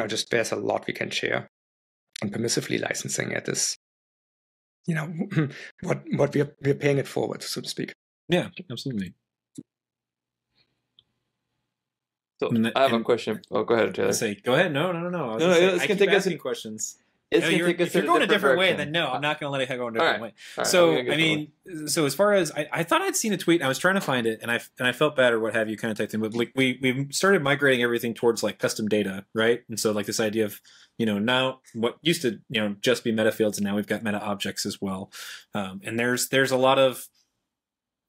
just there's a lot we can share, and permissively licensing it is what we're paying it forward, so to speak. Yeah, absolutely. So I have a question. Oh, go ahead, Taylor. Say go ahead. No. It's gonna take us any questions. If you're going a different way, then no, I'm not going to let it go a different way. Right, so, I mean, so as far as I thought I'd seen a tweet, and I was trying to find it, and I felt bad or what have you, kind of typed in. But like we started migrating everything towards like custom data, right? And so like this idea of now what used to just be Metafields, and now we've got Metaobjects as well. And there's a lot of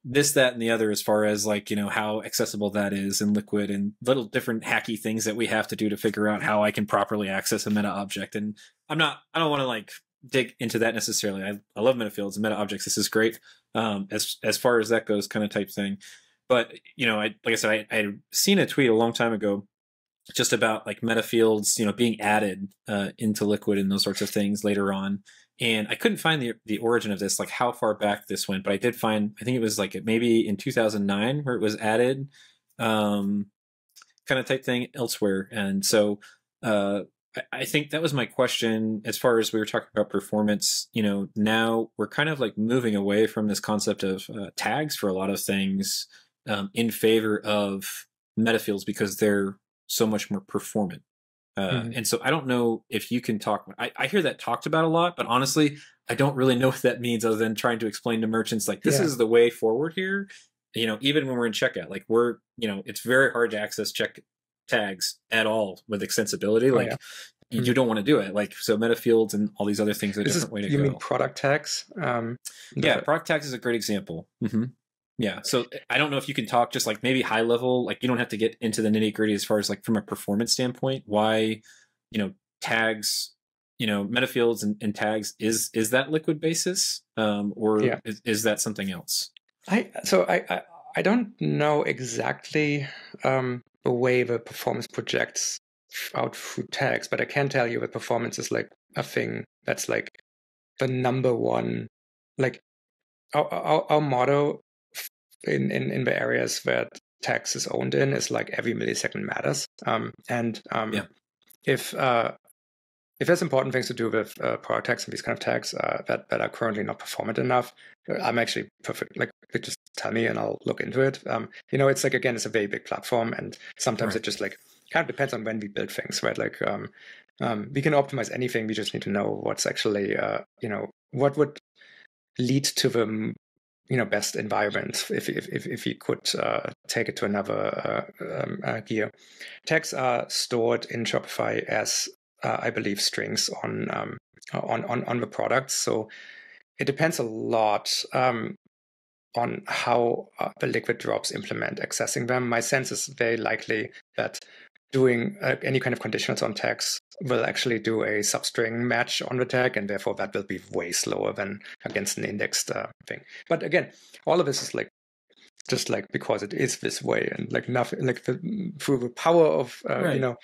this, that, and the other as far as like how accessible that is in Liquid, and little different hacky things that we have to do to figure out how I can properly access a meta object. And I don't want to like dig into that necessarily. I love Metafields and Metaobjects. This is great as far as that goes, kind of type thing. But, you know, like I said, I had seen a tweet a long time ago just about like Metafields, you know, being added into Liquid and those sorts of things later on. And I couldn't find the origin of this, like how far back this went, but I did find, I think it was like maybe in 2009 where it was added, kind of type thing elsewhere. And so I think that was my question as far as we were talking about performance. You know, now we're kind of like moving away from this concept of tags for a lot of things in favor of Metafields because they're so much more performant. And so I don't know if you can talk, I hear that talked about a lot, but honestly, I don't really know what that means other than trying to explain to merchants, like, this is the way forward here. You know, even when we're in checkout, like we're, you know, it's very hard to access check tags at all with extensibility. Like you don't want to do it. Like, so Metafields and all these other things are a different way to go. You mean product tags? Yeah. Product tags is a great example. Yeah. So I don't know if you can talk just like maybe high level, like you don't have to get into the nitty gritty as far as like from a performance standpoint, why, you know, tags, you know, Metafields and tags, is that Liquid basis? Or is that something else? So I don't know exactly the way the performance projects out through tags, but I can tell you that performance is like a thing that's like the number one, like our motto in the areas that tags is owned in is like every millisecond matters. If there's important things to do with product tags and these kind of tags that are currently not performant enough, I'm actually perfect. Like, just tell me and I'll look into it. You know, it's like, again, it's a very big platform, and sometimes it just like kind of depends on when we build things, right? Like we can optimize anything. We just need to know what's actually, you know, what would lead to the, you know, best environment if you could take it to another gear. Tags are stored in Shopify as I believe strings on the products, so it depends a lot on how the Liquid drops implement accessing them. My sense is very likely that doing any kind of conditionals on tags will actually do a substring match on the tag, and therefore that will be way slower than against an indexed thing. But again, all of this is like just like because it is this way, and like nothing like through the power of you know,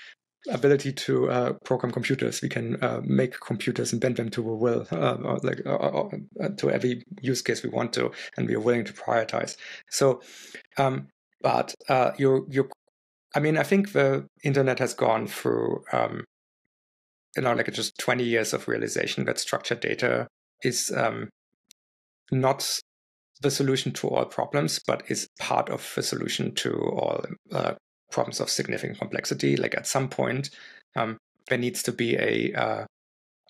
ability to program computers, we can make computers and bend them to a will, to every use case we want to, and we are willing to prioritize. So, I mean, I think the internet has gone through, you know, like just 20 years of realization that structured data is not the solution to all problems, but is part of the solution to all problems of significant complexity. Like at some point, there needs to be a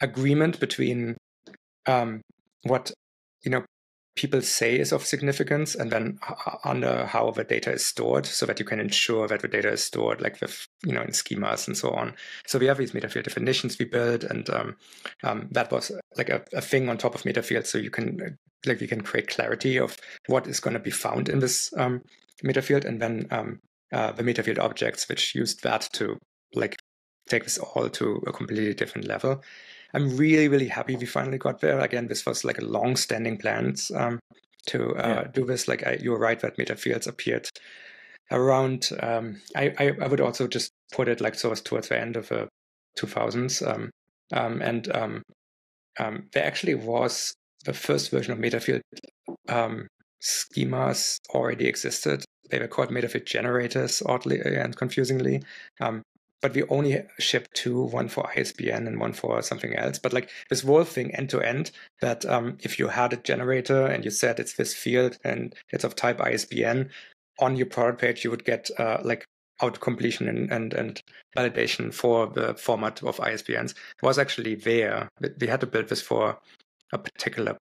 agreement between what, you know, people say is of significance, and then under how the data is stored, so that you can ensure that the data is stored, like with, you know, in schemas and so on. So we have these Metafield definitions we built, and that was like a thing on top of Metafield, so you can like we can create clarity of what is going to be found in this Metafield, and then the Metafield objects, which used that to like take this all to a completely different level. I'm really, really happy we finally got there. Again, this was like a long-standing plan to do this. Like you were right that Metafields appeared around. I would also just put it like so as towards the end of the 2000s, there actually was the first version of Metafield schemas already existed. They were called Metafield generators, oddly and confusingly. But we only shipped two, one for ISBN and one for something else. But like this whole thing end to end, that if you had a generator and you said it's this field and it's of type ISBN, on your product page, you would get like auto completion and validation for the format of ISBNs. It was actually there. We had to build this for a particular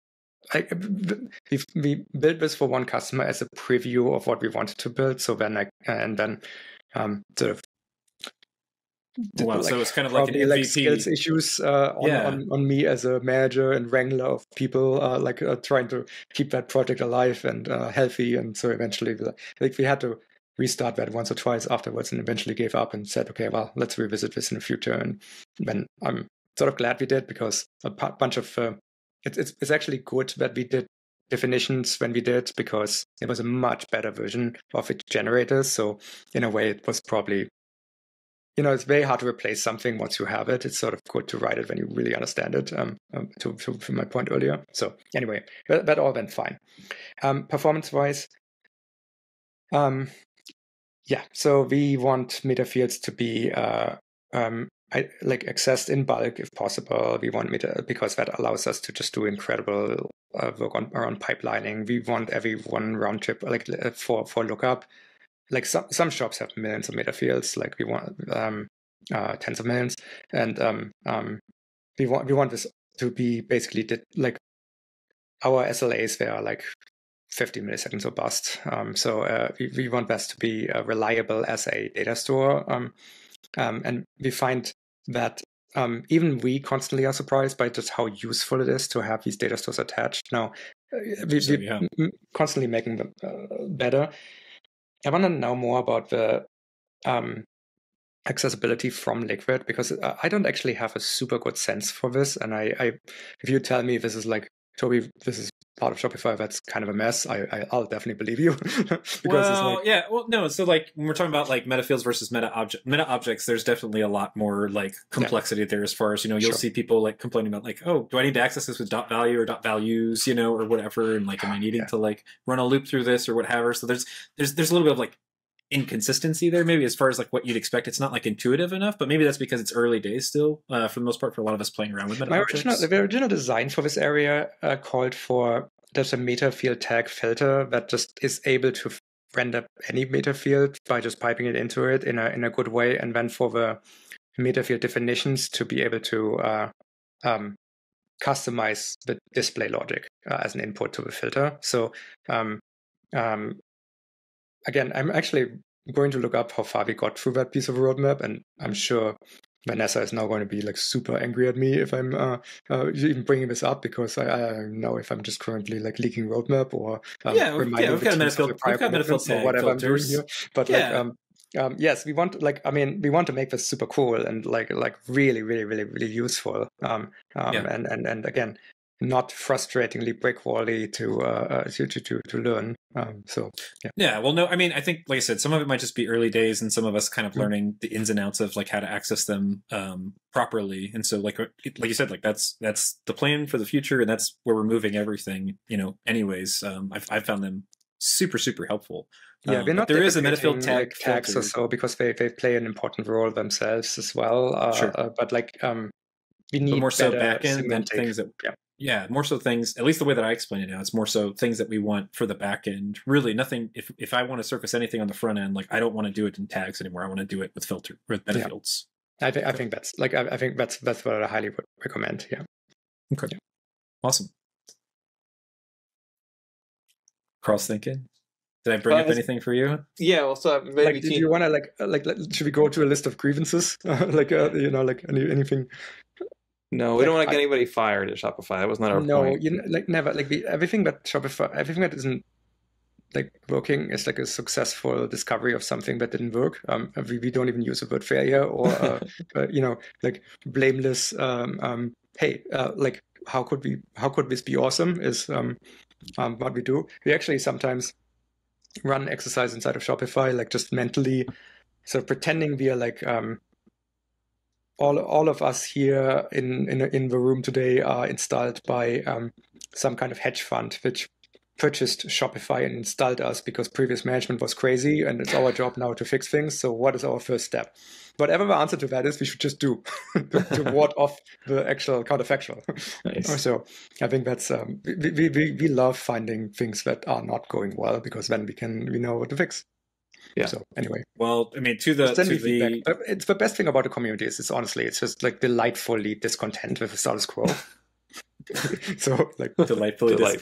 we built this for one customer as a preview of what we wanted to build. So then, so it's kind of like an MVP. Like skills issues on me as a manager and wrangler of people, trying to keep that project alive and healthy. And so eventually, like we had to restart that once or twice afterwards, and eventually gave up and said, okay, well, let's revisit this in the future. And then I'm sort of glad we did, because a bunch of it's actually good that we did definitions when we did, because it was a much better version of a generator. So in a way, it was probably, you know, it's very hard to replace something once you have it. It's sort of good to write it when you really understand it, to my point earlier. So anyway, that all went fine. Performance-wise, yeah, so we want Metafields to be accessed in bulk if possible. We want Meta because that allows us to just do incredible work on around pipelining. We want every one round trip for lookup. Like some shops have millions of Metafields. Like we want tens of millions, and we want this to be basically our SLAs. They are like 50 milliseconds or bust. So we want this to be reliable as a data store. And we find that even we constantly are surprised by just how useful it is to have these data stores attached. Now, we're constantly making them better. I want to know more about the accessibility from Liquid, because I don't actually have a super good sense for this. And if you tell me this is like, Toby, this is part of Shopify, that's kind of a mess, I'll definitely believe you. Because So like when we're talking about like Metafields versus meta objects, there's definitely a lot more like complexity there, as far as, you know, you'll see people like complaining about like, oh, do I need to access this with dot value or dot values, you know, or whatever, and like, am I needing to like run a loop through this or whatever? So there's a little bit of like inconsistency there, maybe, as far as like what you'd expect. It's not like intuitive enough, but maybe that's because it's early days still, for the most part, for a lot of us playing around with Metaobjects. The original design for this area called for, there's a Metafield tag filter that just is able to render any Metafield by just piping it into it in a good way, and then for the Metafield definitions to be able to customize the display logic as an input to the filter. So again, I'm actually going to look up how far we got through that piece of roadmap, and I'm sure Vanessa is now going to be like super angry at me if I'm even bringing this up, because I don't know if I'm just currently like leaking roadmap or reminding the teams of the prior commitments or whatever I'm doing here. But yes, we want to make this super cool and like really, really, really, really useful. And again, not frustratingly brick wally to learn. I think, like I said, some of it might just be early days, and some of us kind of learning the ins and outs of like how to access them properly. And so like you said, like that's the plan for the future, and that's where we're moving everything, you know, anyways. I've found them super, super helpful. Yeah, we're not there is a Metafield tag tags or so, because they play an important role themselves as well. We need but more so back end than things that more so things, at least the way that I explain it now, it's more so things that we want for the back end. Really nothing, if I want to surface anything on the front end, like I don't want to do it in tags anymore. I want to do it with Metafields. Yeah. I think that's like, I think that's what I highly would recommend. Yeah. Okay. Yeah. Awesome. Carl's thinking. Did I bring up anything for you? Yeah. Also, maybe like, do you want to should we go to a list of grievances? Anything? No, we don't want to get anybody fired at Shopify. That was not our point. Never. Everything that Shopify, everything that isn't working is a successful discovery of something that didn't work. We don't even use the word failure or blameless. How could this be awesome? Is what we do. We actually sometimes run exercise inside of Shopify, just mentally, sort of pretending we are all of us here in the room today are installed by some kind of hedge fund which purchased Shopify and installed us because previous management was crazy, and it's our job now to fix things. So what is our first step? Whatever the answer to that is, we should just do to ward off the actual counterfactual. Nice. So I think that's we love finding things that are not going well, because then we know what to fix. Yeah. So anyway, it's the best thing about the community is it's just delightfully discontent with the status quo. So delightfully. I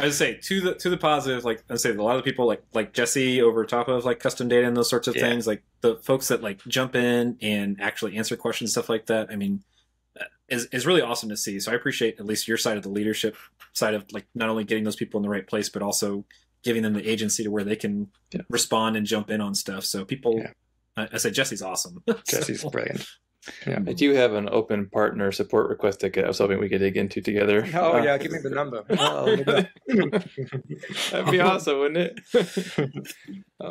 would say to the positive, I'd say a lot of people like Jesse over top of custom data and those sorts of things, the folks that jump in and actually answer questions, stuff like that. Is really awesome to see. So I appreciate at least your side of the leadership side of not only getting those people in the right place, but also giving them the agency to where they can respond and jump in on stuff. So people, I said Jesse's awesome. Jesse's brilliant. Yeah. I do have an open partner support request ticket I was hoping we could dig into together. Oh, yeah, give me the number. That'd be awesome, wouldn't it?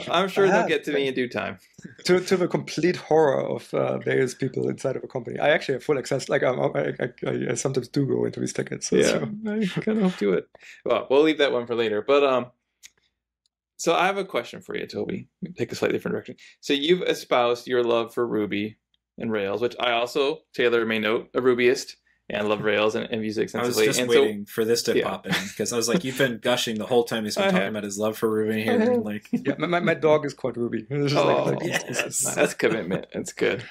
I'm sure they'll get to me in due time. To the complete horror of various people inside of a company. I actually have full access. Like, I sometimes do go into these tickets. So yeah, I kind of do it. Well, we'll leave that one for later. But so I have a question for you, Toby. Take a slightly different direction. So you've espoused your love for Ruby and Rails, which I also, Taylor may note, a Rubyist, and love Rails and Vue extensively. I was just waiting for this to pop in, because I was like, you've been gushing the whole time he's been talking about his love for Ruby here. And like, my dog is called Ruby. That's commitment. That's good.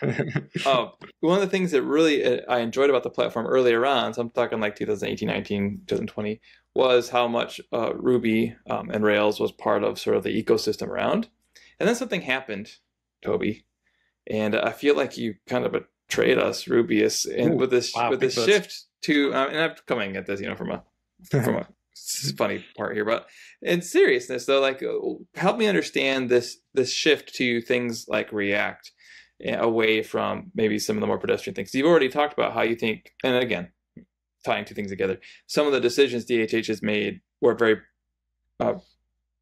One of the things that really I enjoyed about the platform earlier on, so I'm talking like 2018, 19, 2020, was how much Ruby and Rails was part of sort of the ecosystem around. And then something happened, Toby, and I feel like you kind of betrayed us Rubyists, and with this shift to, and I'm coming at this, you know, from a funny part here, but in seriousness though, like help me understand this shift to things like React, away from maybe some of the more pedestrian things. You've already talked about how you think, and again, tying two things together, some of the decisions DHH has made were very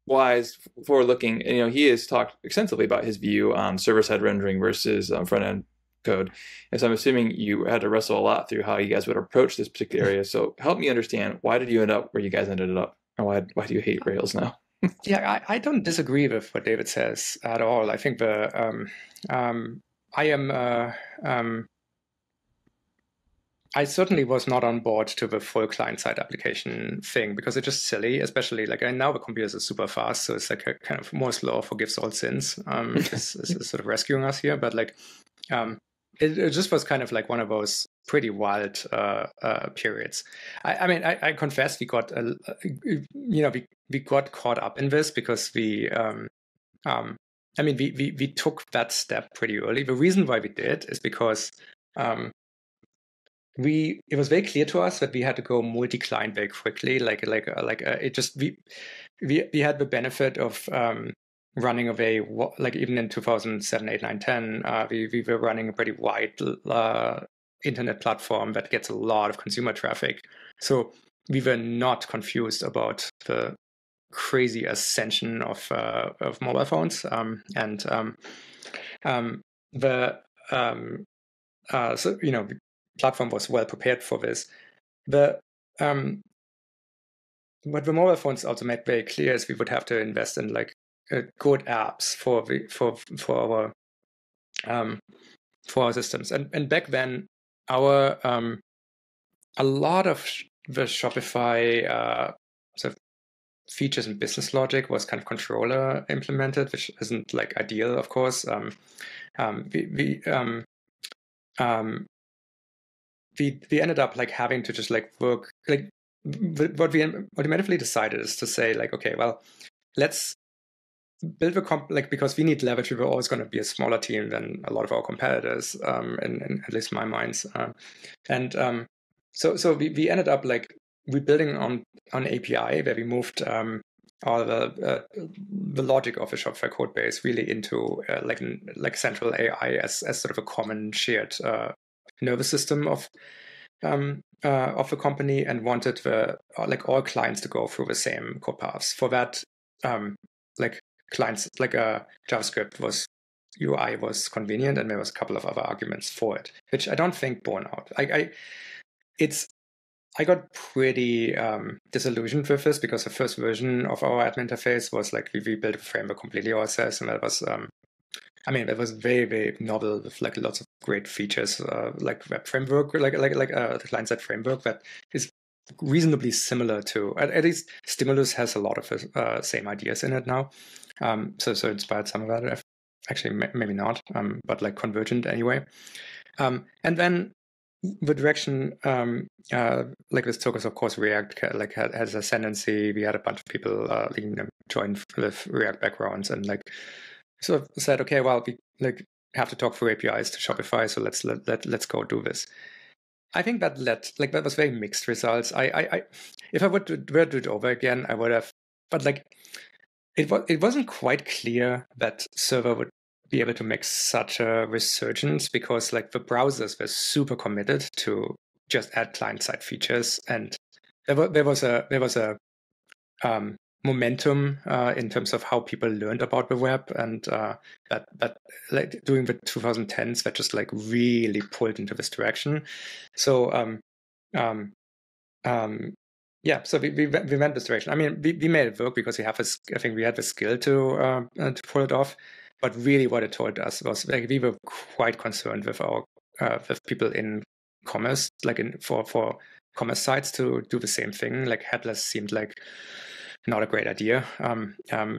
wise, forward-looking. You know, he has talked extensively about his view on server-side rendering versus front-end code, and so I'm assuming you had to wrestle a lot through how you guys would approach this particular area. So help me understand, why did you end up where you guys ended up, and why do you hate Rails now? Yeah, I don't disagree with what David says at all. I think the I certainly was not on board to the full client-side application thing, because it's just silly, especially like, and now the computers are super fast, so it's like a kind of Moore's law forgives all sins. It's sort of rescuing us here, but like it just was kind of like one of those pretty wild periods. I mean, I confess we got, we got caught up in this because we took that step pretty early. The reason why we did is because it was very clear to us that we had to go multi-client very quickly. We had the benefit of running away, like even in 2007, 8, 9, 10, we were running a pretty wide internet platform that gets a lot of consumer traffic. So we were not confused about the crazy ascension of mobile phones. The platform was well prepared for this. What the mobile phones also made very clear is we would have to invest in like good apps for our systems. And back then, our a lot of the Shopify sort of features and business logic was kind of controller implemented, which isn't like ideal, of course. We ended up like having to just like work, like what we automatically decided is to say like, okay, well, let's build a comp, like, because we need leverage. We were always going to be a smaller team than a lot of our competitors, in at least in my mind. So we ended up like rebuilding on API, where we moved all the logic of the Shopify code base really into like central AI as sort of a common shared nervous system of the company, and wanted all clients to go through the same code paths. For that, clients JavaScript UI was convenient, and there was a couple of other arguments for it, which I don't think borne out. I got pretty disillusioned with this, because the first version of our admin interface was like we built a framework completely ourselves, and that was it was very, very novel with like lots of great features, like web framework, like the client-side framework that is reasonably similar to, at least Stimulus has a lot of same ideas in it now. So inspired some of that, actually, maybe not, but like convergent anyway. And then the direction, this took us, of course, React like has ascendancy. We had a bunch of people join with React backgrounds, and like, sort of said, okay, well, we like have to talk through APIs to Shopify, so let's go do this. I think that that was very mixed results. I if I were to do it over again, I would have, but like it wasn't quite clear that server would be able to make such a resurgence because like the browsers were super committed to just add client-side features, and there was a momentum in terms of how people learned about the web, and that like during the 2010s that just like really pulled into this direction. So yeah, so we went this direction. I mean, we made it work because we have I think we had the skill to pull it off. But really, what it told us was like we were quite concerned with our with people in commerce, like for commerce sites to do the same thing. Like headless seemed like not a great idea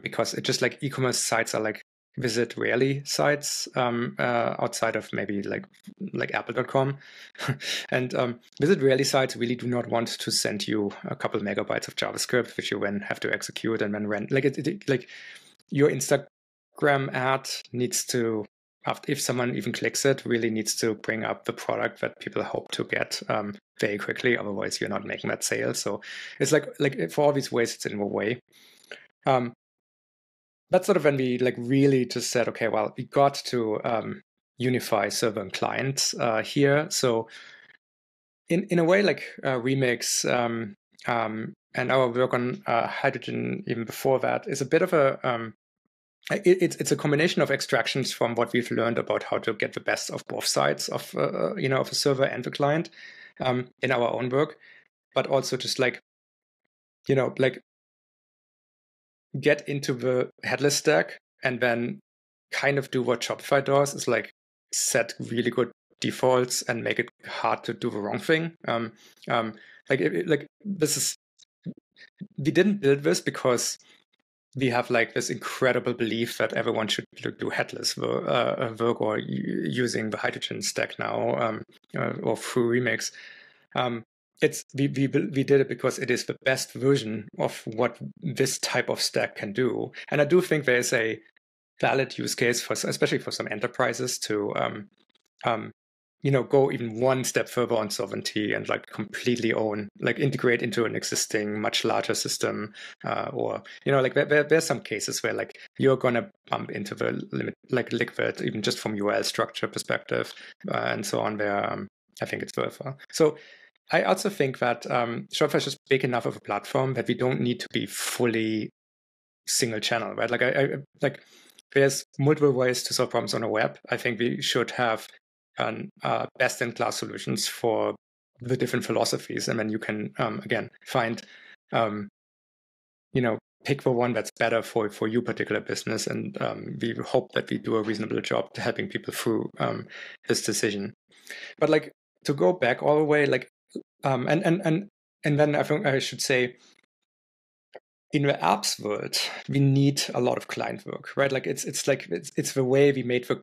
because it just like e-commerce sites are like visit rarely sites outside of maybe like Apple.com, and visit rarely sites really do not want to send you a couple megabytes of JavaScript, which you then have to execute and then rent. Like like your Instagram ad needs to, if someone even clicks it, really needs to bring up the product that people hope to get very quickly. Otherwise, you're not making that sale. So it's like for all these ways, it's in the way. That's sort of when we like really just said, okay, well, we got to unify server and client here. So in a way, like Remix and our work on Hydrogen even before that is a bit of a it's a combination of extractions from what we've learned about how to get the best of both sides of of a server and the client in our own work, but also just like get into the headless stack and then kind of do what Shopify does, is like set really good defaults and make it hard to do the wrong thing. We didn't build this because we have like this incredible belief that everyone should do headless work or using the Hydrogen stack now or through Remix. We did it because it is the best version of what this type of stack can do, and I do think there is a valid use case for, especially for some enterprises, to go even one step further on sovereignty and like completely own, like integrate into an existing much larger system, there's some cases where like you're gonna bump into the limit, like Liquid, even just from URL structure perspective and so on. Where I think it's worthwhile. So I also think that Shopify is just big enough of a platform that we don't need to be fully single channel, right? Like there's multiple ways to solve problems on a web. I think we should have best-in-class solutions for the different philosophies, and then you can again find, pick the one that's better for your particular business. And we hope that we do a reasonable job to helping people through this decision. But like to go back all the way, like. And then I think I should say, in the apps world, we need a lot of client work, right? Like it's the way we made the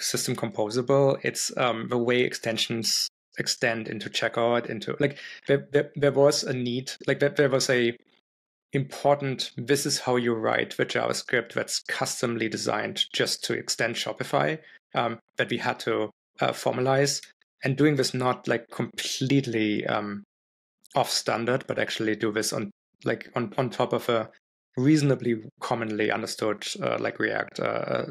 system composable. It's the way extensions extend into checkout, into like there was a need, like there was a important. This is how you write the JavaScript that's customly designed just to extend Shopify that we had to formalize. And doing this not like completely off standard, but actually do this on top of a reasonably commonly understood React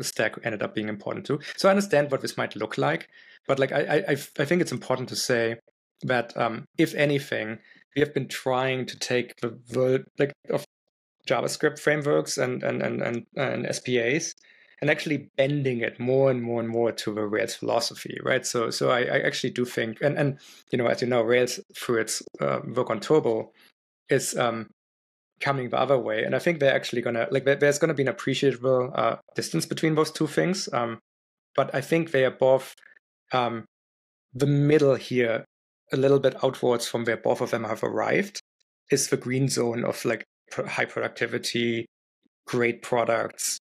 stack ended up being important too. So I understand what this might look like, but like I think it's important to say that if anything, we have been trying to take the world like of JavaScript frameworks and SPAs. And actually bending it more and more and more to the Rails philosophy, right? So I actually do think, and Rails through its work on Turbo is coming the other way, and I think they're actually gonna there's gonna be an appreciable distance between those two things, but I think they are both the middle here, a little bit outwards from where both of them have arrived, is the green zone of like high productivity, great products.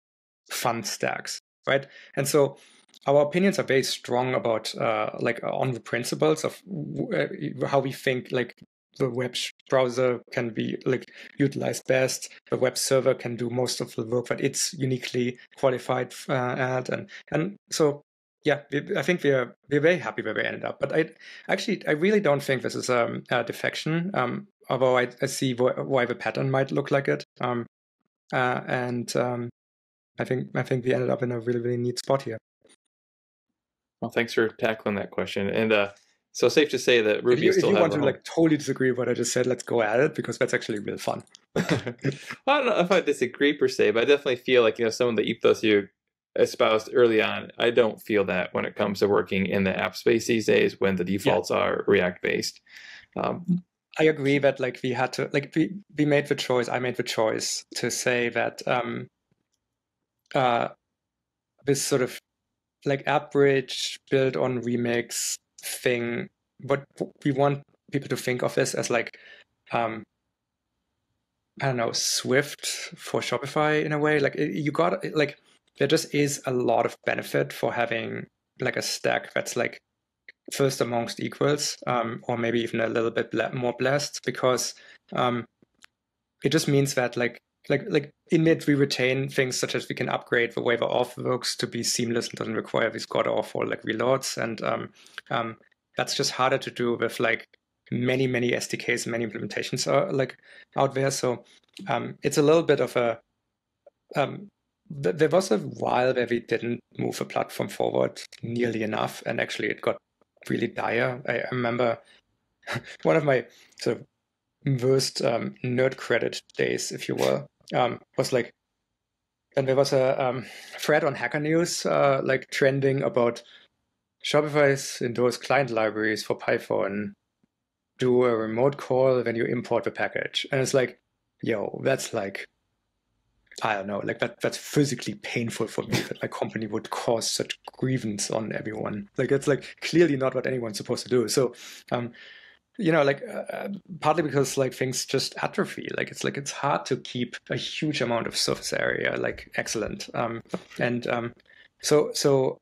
Fun stacks, right? And so our opinions are very strong about on the principles of how we think like the web browser can be like utilized best, the web server can do most of the work that it's uniquely qualified at, and so yeah, I think we're very happy where we ended up. But I really don't think this is a defection, although I see why the pattern might look like it, I think we ended up in a really, really neat spot here. Well, thanks for tackling that question. And so safe to say that Ruby is still having a home. If you want to like totally disagree with what I just said, let's go at it, because that's actually real fun. Well, I don't know if I disagree per se, but I definitely feel like, you know, some of the ethos you espoused early on, I don't feel that when it comes to working in the app space these days, when the defaults are React based. I agree that like we had to, like we made the choice, I made the choice to say that this sort of like AppBridge built on Remix thing, but we want people to think of this as like, I don't know, Swift for Shopify in a way. Like you got, like there just is a lot of benefit for having like a stack that's like first amongst equals, or maybe even a little bit more blessed, because it just means that like in it we retain things such as we can upgrade the way the auth works to be seamless and doesn't require these god awful like reloads, and that's just harder to do with like many SDKs, many implementations are like out there. So it's a little bit of a there was a while where we didn't move the platform forward nearly enough, and actually it got really dire. I remember one of my sort of worst nerd credit days, if you will, was like, and there was a thread on Hacker News like trending about Shopify's endorsed client libraries for Python do a remote call when you import the package. And it's like, yo, that's like, I don't know, like that's physically painful for me that my company would cause such grievance on everyone. Like it's like clearly not what anyone's supposed to do. So, you know, like partly because like things just atrophy. Like it's hard to keep a huge amount of surface area like excellent. So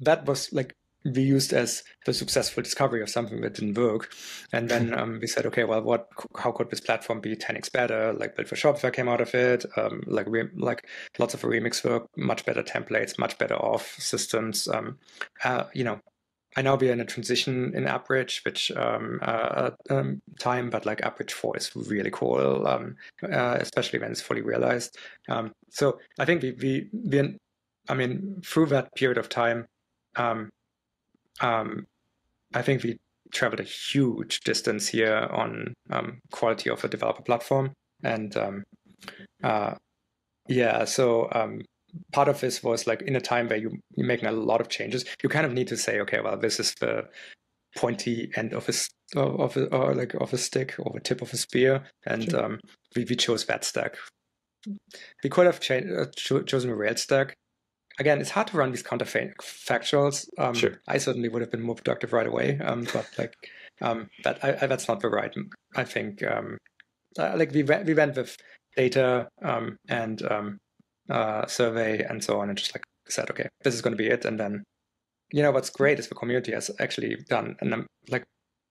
that was like we used as the successful discovery of something that didn't work. And then we said, okay, well, how could this platform be 10x better? Like Build for Shopify came out of it, like lots of Remix work, much better templates, much better off systems. You know, I know we're in a transition in AppBridge, which time, but like AppBridge 4 is really cool, especially when it's fully realized. So I think we I mean, through that period of time, I think we traveled a huge distance here on quality of a developer platform, and yeah. So part of this was like in a time where you're making a lot of changes, you kind of need to say, okay, well, this is the pointy end of a stick or the tip of a spear, and sure. We chose that stack. We could have chosen a Rails stack. Again, it's hard to run these counterfactuals. Sure. I certainly would have been more productive right away, but like that's not the right. I think like we went with data and survey and so on, and just like said, okay, this is going to be it. And then, you know, what's great is the community has actually done and like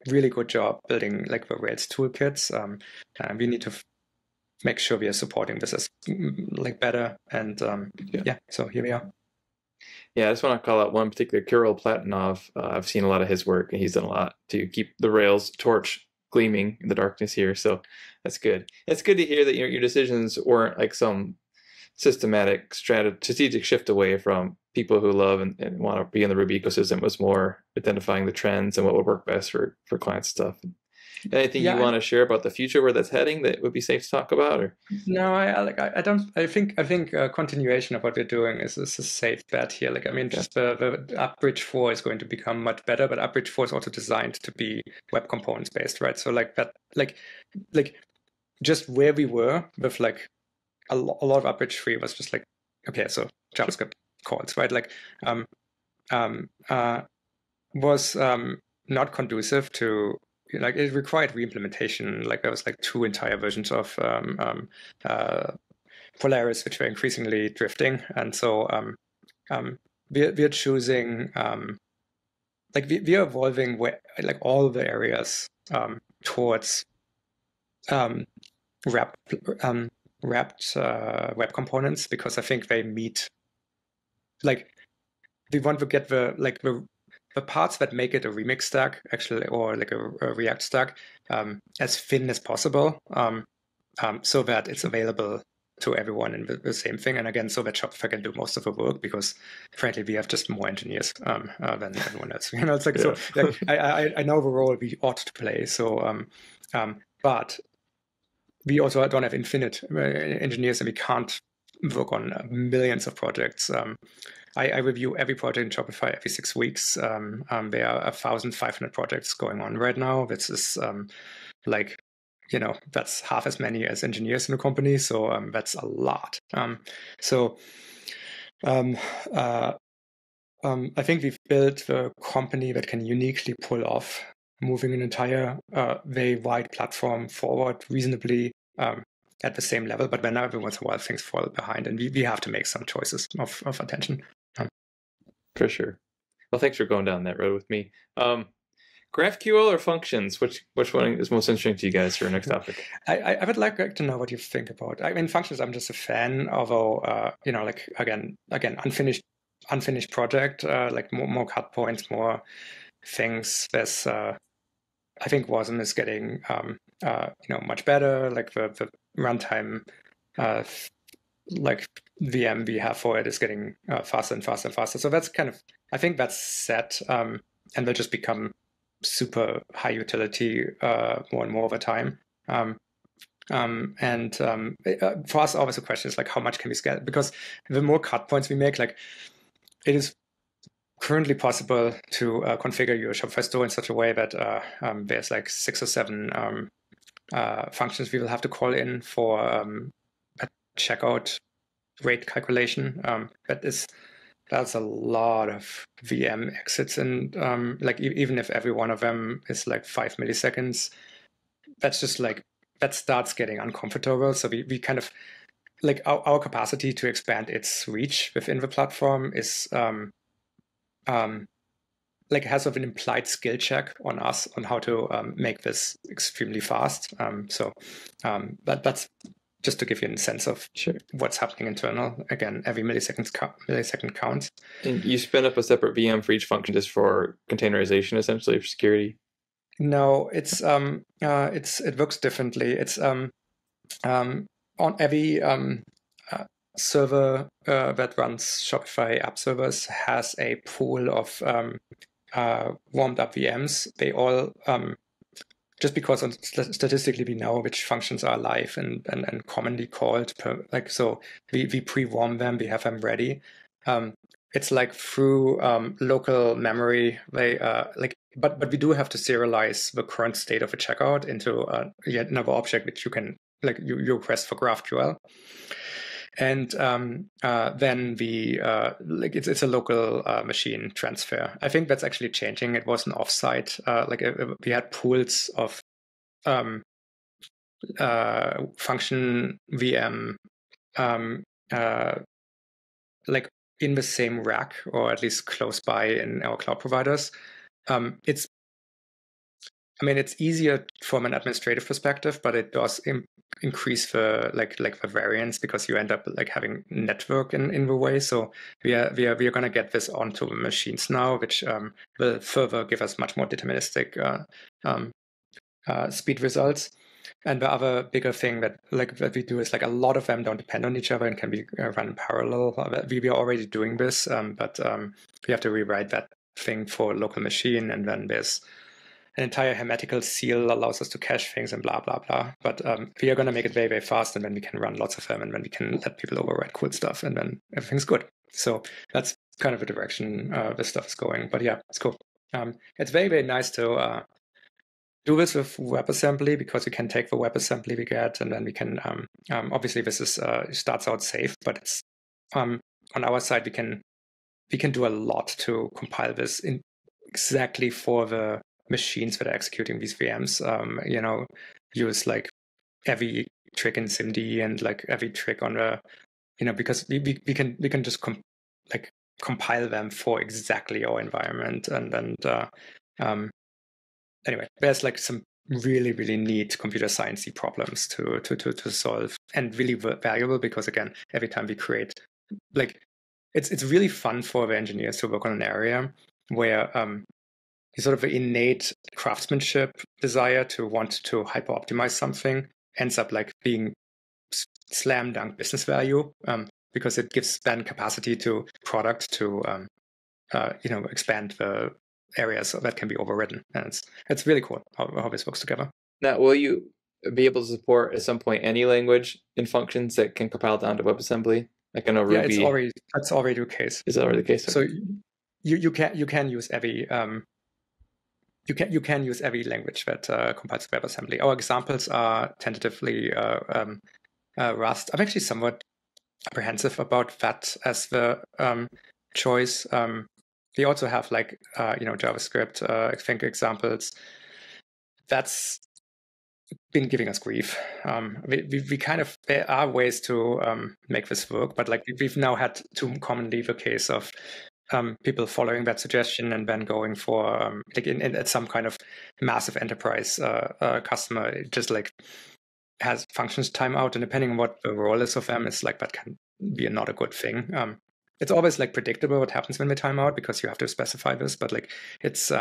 really good job building like the Rails toolkits. And we need to make sure we are supporting this as like better, and yeah, so here we are. Yeah, I just want to call out one particular, Kirill Platonov. I've seen a lot of his work, and he's done a lot to keep the Rails torch gleaming in the darkness here. So that's good. It's good to hear that your decisions weren't like some systematic strategic shift away from people who love and want to be in the Ruby ecosystem. It was more identifying the trends and what would work best for client stuff. Anything you want to share about the future, where that's heading, that would be safe to talk about? Or no, I think a continuation of what we're doing is a safe bet here. Like, I mean, just the AppBridge 4 is going to become much better, but AppBridge 4 is also designed to be web components based, right? So like that, like just where we were with like a lot of AppBridge 3 was just like, okay, so JavaScript calls, right? Like, was not conducive to. Like it required re-implementation. Like there was like 2 entire versions of Polaris, which were increasingly drifting, and so we're choosing like we're evolving where, like all the areas towards wrapped web components, because I think they meet. Like we want to get the parts that make it a Remix stack, actually, or like a React stack, as thin as possible, so that it's available to everyone in the same thing. And again, so that Shopify can do most of the work, because frankly, we have just more engineers than anyone else. You know, it's like, yeah. So like, I know the role we ought to play. So, but we also don't have infinite engineers, and we can't work on millions of projects. I review every project in Shopify every 6 weeks. There are 1,500 projects going on right now. This is like, you know, that's half as many as engineers in a company. So that's a lot. I think we've built a company that can uniquely pull off moving an entire very wide platform forward reasonably at the same level, but when every once in a while things fall behind, and we have to make some choices of attention. For sure. Well, thanks for going down that road with me. GraphQL or functions? Which one is most interesting to you guys for our next topic? I would like to know what you think about. I mean, functions, I'm just a fan, although you know, like again, unfinished project, like more cut points, more things. There's I think WASM is getting you know, much better. Like the runtime, like VM we have for it is getting faster and faster and faster. So that's kind of, I think that's set, and they'll just become super high utility more and more over time. For us, always the question is like, how much can we scale? Because the more cut points we make, like it is currently possible to configure your Shopify store in such a way that there's like 6 or 7 functions we will have to call in for a checkout rate calculation. That's a lot of VM exits, and like even if every one of them is like 5 milliseconds, that's just like, that starts getting uncomfortable. So we kind of like our capacity to expand its reach within the platform is like has sort of an implied skill check on us on how to make this extremely fast. That's just to give you a sense of what's happening internal. Again, every millisecond counts. And you spin up a separate VM for each function just for containerization, essentially, for security? No, it works differently. It's on every server that runs Shopify app servers has a pool of warmed up VMs. They all, just because statistically we know which functions are live and commonly called, so we pre-warm them, we have them ready. It's like through local memory, they but we do have to serialize the current state of a checkout into yet another object which you can like you request for GraphQL. And then we like it's a local machine transfer. I think that's actually changing. It was an offsite. We had pools of function VM like in the same rack, or at least close by in our cloud providers. It's easier from an administrative perspective, but it does increase the like the variance, because you end up like having network in the way. So we are going to get this onto the machines now, which will further give us much more deterministic speed results. And the other bigger thing that we do is like a lot of them don't depend on each other and can be run in parallel. We are already doing this, but we have to rewrite that thing for a local machine, and then there's an entire hermetical seal allows us to cache things and blah, blah, blah. But we are going to make it very, very fast, and then we can run lots of them, and then we can let people override cool stuff, and then everything's good. So that's kind of the direction this stuff is going. But yeah, it's cool. It's very, very nice to do this with WebAssembly, because we can take the WebAssembly we get, and then we can, obviously this is starts out safe, but it's on our side, we can do a lot to compile this in exactly for the machines that are executing these VMs, you know, use like every trick in SIMD and like every trick on the, you know, because we can just compile them for exactly our environment. And anyway, there's like some really, really neat computer sciencey problems to solve, and really valuable, because again, every time we create, like it's really fun for the engineers to work on an area where, sort of an innate craftsmanship desire to want to hyper-optimize something ends up like being slam dunk business value, because it gives then capacity to product to expand the areas that can be overridden. And it's really cool how this works together. Now, will you be able to support at some point any language in functions that can compile down to WebAssembly? Like I know Ruby. Yeah, that's already the case. Is that already the case? So you can use every you can use every language that compiles WebAssembly. Our examples are tentatively Rust. I'm actually somewhat apprehensive about that as the choice. They also have JavaScript, I think, examples. That's been giving us grief. We kind of, there are ways to make this work, but we've now had too commonly the case of people following that suggestion and then going for at some kind of massive enterprise customer. It just has functions timeout, and depending on what the role is of them, it's that can be not a good thing. It's always predictable what happens when we time out because you have to specify this, but it's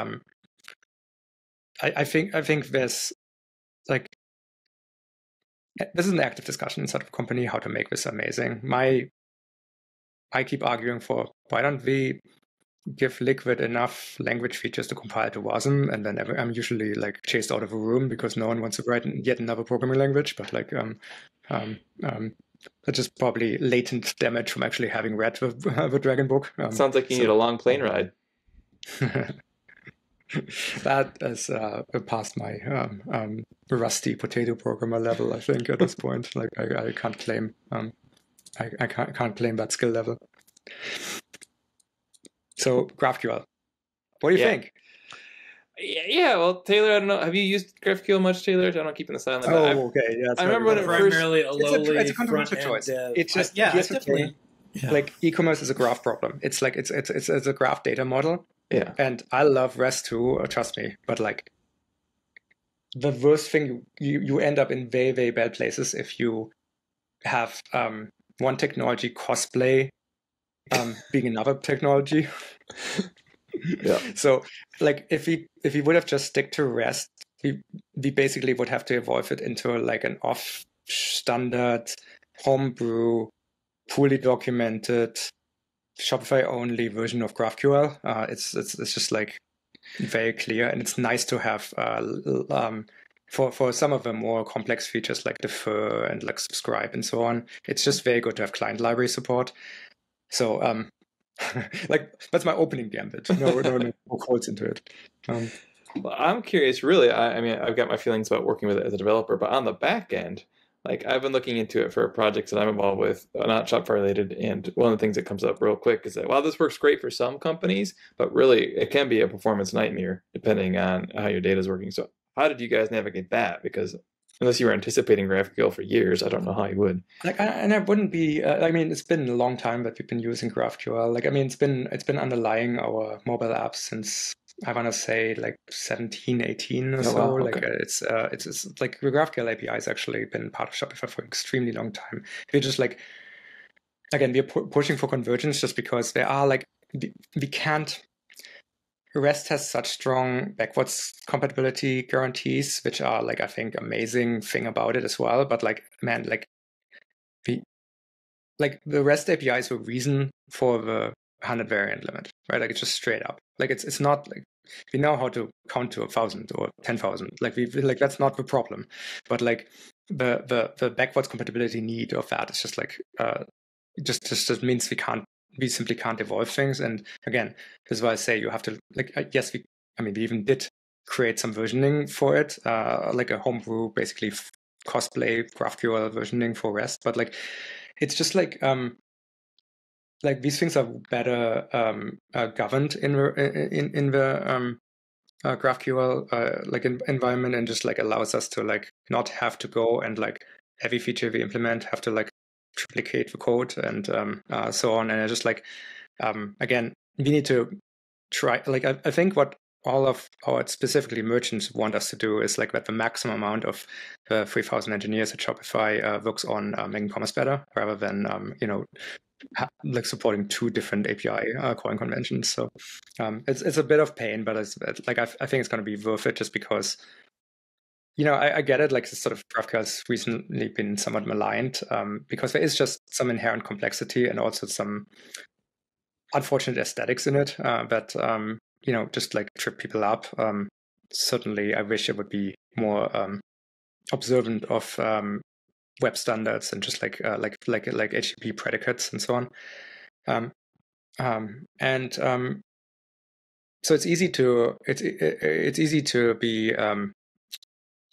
I think there's this is an active discussion inside of a company how to make this amazing. I keep arguing for why don't we give Liquid enough language features to compile to WASM, and then I'm usually chased out of a room because no one wants to write yet another programming language. But that's just probably latent damage from actually having read the Dragon Book. Sounds like you need a long plane ride. That is past my rusty potato programmer level, I think, at this point. I can't claim I can't claim that skill level. So GraphQL, what do you think? Yeah, well, Taylor, I don't know. Have you used GraphQL much, Taylor? I don't know, keeping the silent. Oh, okay. Yeah, I remember when it primarily first, it's a controversial choice. It's just definitely. Yeah. E-commerce is a graph problem. It's a graph data model. Yeah. And I love REST too, trust me. But the worst thing, you end up in very, very bad places if you have one technology cosplay being another technology. Yeah. So if we would have just stick to REST, we basically would have to evolve it into an off standard homebrew, poorly documented, Shopify only version of GraphQL. It's just very clear, and it's nice to have for some of the more complex features defer and subscribe and so on. It's just very good to have client library support. So that's my opening gambit. No calls into it. Well, I'm curious, really. I mean, I've got my feelings about working with it as a developer, but on the back end, I've been looking into it for projects that I'm involved with, not Shopify related, and one of the things that comes up real quick is that while this works great for some companies, but really it can be a performance nightmare depending on how your data is working. So how did you guys navigate that? Because unless you were anticipating GraphQL for years, I don't know how you would. I wouldn't be. I mean, it's been a long time that we've been using GraphQL. It's been underlying our mobile apps since, I want to say, 17, 18 or so. Wow, okay. It's the GraphQL API has actually been part of Shopify for an extremely long time. We're just we're pushing for convergence just because there are we can't. REST has such strong backwards compatibility guarantees, which are I think amazing thing about it as well. But the REST API is the reason for the 100 variant limit, right? It's just straight up. It's not we know how to count to 1,000 or 10,000. That's not the problem. But the backwards compatibility need of that is just just means we simply can't evolve things. And again, this is why I say you have to yes, we even did create some versioning for it, a homebrew basically cosplay GraphQL versioning for REST. But it's just these things are better governed in the GraphQL environment, and just allows us to not have to go and every feature we implement have to triplicate the code and so on. And I just again, we need to try. I think what all of our specifically merchants want us to do is that the maximum amount of the 3,000 engineers at Shopify works on making commerce better rather than supporting two different API calling conventions. So it's a bit of pain, but I think it's going to be worth it just because You know, I get it. Like the sort of GraphQL has recently been somewhat maligned because there is just some inherent complexity and also some unfortunate aesthetics in it that, you know, just like trip people up. Certainly, I wish it would be more observant of web standards and just like HTTP predicates and so on. So it's easy to be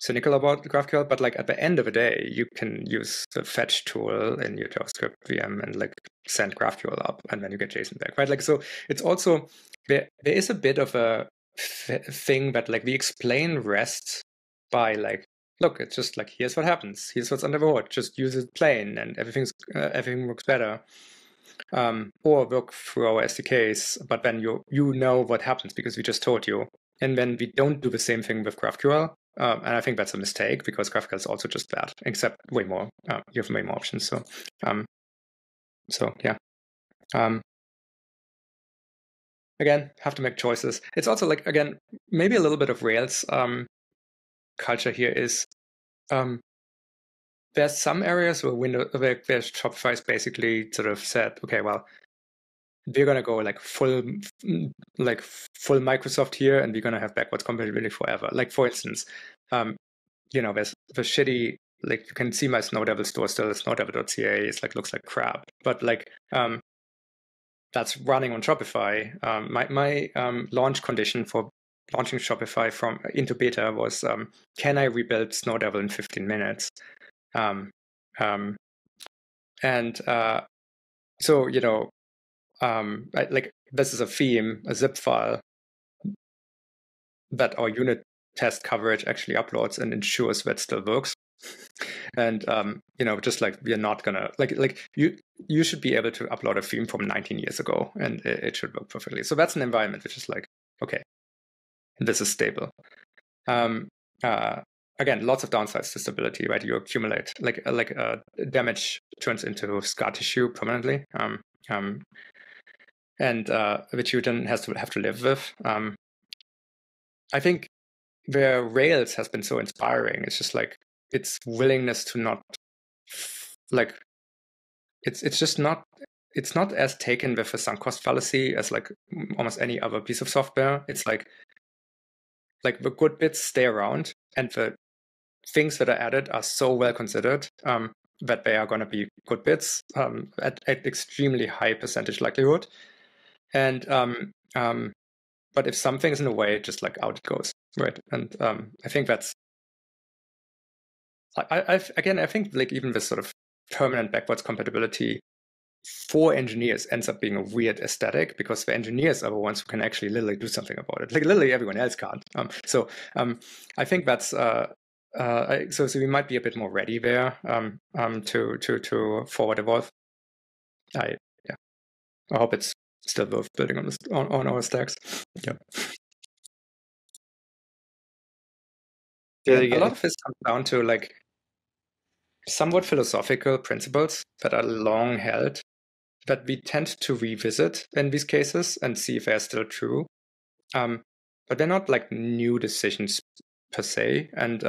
cynical about GraphQL, but like at the end of the day, you can use the fetch tool in your JavaScript VM and like send GraphQL up, and then you get JSON back, right? Like so, it's also there is a bit of a thing that like we explain REST by like, look, it's just like here's what happens, here's what's under the hood, just use it plain, and everything works better. Or work through our SDKs, but then you know what happens because we just told you. And then we don't do the same thing with GraphQL, and I think that's a mistake because GraphQL is also just that, except way more. You have way more options. So, yeah. Again, have to make choices. It's also like again, maybe a little bit of Rails culture here is. There's some areas where Shopify's basically sort of said, okay, well, we're gonna go like full Microsoft here, and we're gonna have backwards compatibility forever. Like for instance, you know, there's the shitty, like you can see my Snow Devil store still, snowdevil.ca, it's like looks like crap, but like that's running on Shopify. My launch condition for launching Shopify into beta was, can I rebuild Snow Devil in 15 minutes? So, you know, like this is a theme, a zip file that our unit test coverage actually uploads and ensures that still works. And, you know, just like, we're not gonna you should be able to upload a theme from 19 years ago and it should work perfectly. So that's an environment, which is like, okay, this is stable. Again, lots of downsides to stability, right? You accumulate like damage turns into scar tissue permanently, and which you then have to live with. I think where Rails has been so inspiring, it's just like its willingness to not like it's not as taken with a sunk cost fallacy as like almost any other piece of software. It's like the good bits stay around, and the things that are added are so well considered that they are going to be good bits at extremely high percentage likelihood. And but if something's in a way, just like out it goes, right? And I think that's I think like even this sort of permanent backwards compatibility for engineers ends up being a weird aesthetic because the engineers are the ones who can actually literally do something about it. Like literally everyone else can't. I think that's so we might be a bit more ready there to forward evolve. I hope it's still worth building on this, on our stacks. Yeah. Yeah, a lot of this comes down to like somewhat philosophical principles that are long held that we tend to revisit in these cases and see if they're still true. But they're not like new decisions per se. And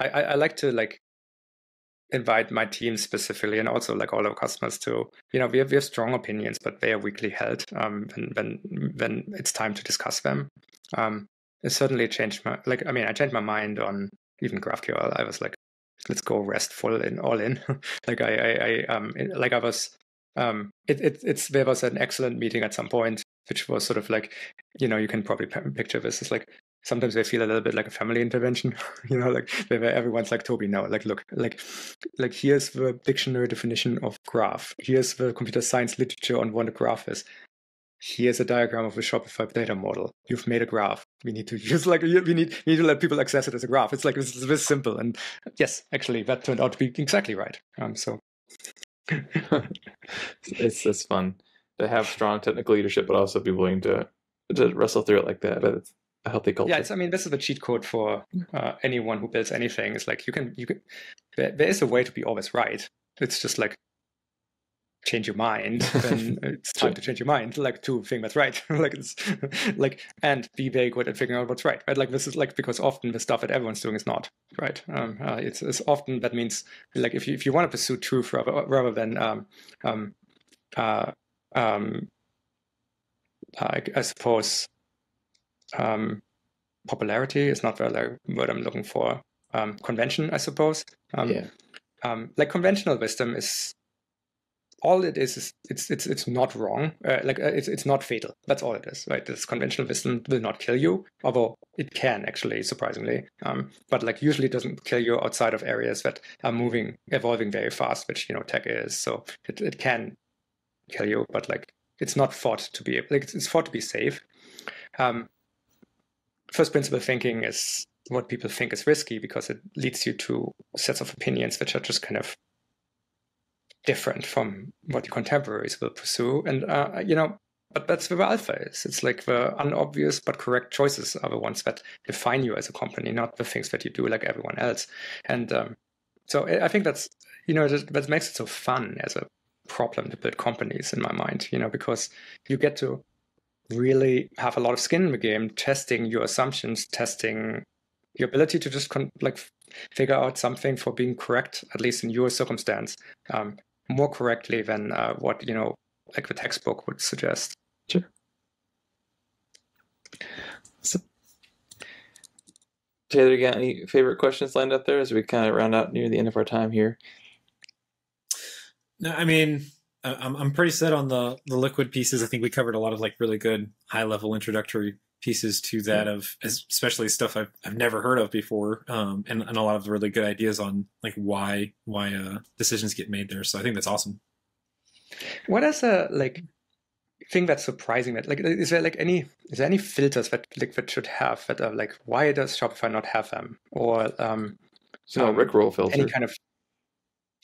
I like to like invite my team specifically and also like all our customers to, you know, we have strong opinions, but they are weakly held when it's time to discuss them. It certainly changed my, like, I mean, I changed my mind on even GraphQL. I was like, let's go RESTful and all in. Like there was an excellent meeting at some point, which was sort of like, you know, you can probably picture this. It's like, sometimes they feel a little bit like a family intervention, you know, like where everyone's like, Toby, no, like, look, like here's the dictionary definition of graph. Here's the computer science literature on what a graph is. Here's a diagram of a Shopify data model. You've made a graph. We need to use like we need to let people access it as a graph. It's like it's this simple. And yes, actually, that turned out to be exactly right. So it's fun to have strong technical leadership, but also be willing to wrestle through it like that. But it's a healthy culture. Yeah, I mean, this is the cheat code for anyone who builds anything. It's like there is a way to be always right. It's just like change your mind, then it's time to change your mind, like to think that's right. Like it's like, and be very good at figuring out what's right? Like this is like, because often the stuff that everyone's doing is not right. It's often, that means like, if you want to pursue truth rather than I suppose popularity is not the word I'm looking for. Convention, I suppose. Like conventional wisdom is, all it is it's not wrong. It's not fatal. That's all it is, right? This conventional wisdom will not kill you, although it can actually, surprisingly. But like usually it doesn't kill you outside of areas that are moving, evolving very fast, which, you know, tech is. So it can kill you, but like it's not thought to be, like it's thought to be safe. First principle thinking is what people think is risky because it leads you to sets of opinions which are just kind of different from what your contemporaries will pursue, and but that's where the alpha is. It's like the unobvious but correct choices are the ones that define you as a company, not the things that you do like everyone else. And so I think that's, you know, that makes it so fun as a problem to build companies in my mind, you know, because you get to really have a lot of skin in the game, testing your assumptions, testing your ability to just figure out something for being correct, at least in your circumstance. More correctly than what, you know, like the textbook would suggest. Sure. So, Taylor, you got any favorite questions lined up there as we kind of round out near the end of our time here? No, I mean, I'm pretty set on the Liquid pieces. I think we covered a lot of like really good high level introductory pieces to that, of especially stuff I've never heard of before, and a lot of really good ideas on like why decisions get made there. So I think that's awesome. What is a like thing that's surprising, that like is there any filters that Liquid should have that are like, why does Shopify not have them? Or so Rickroll filter. Any kind of,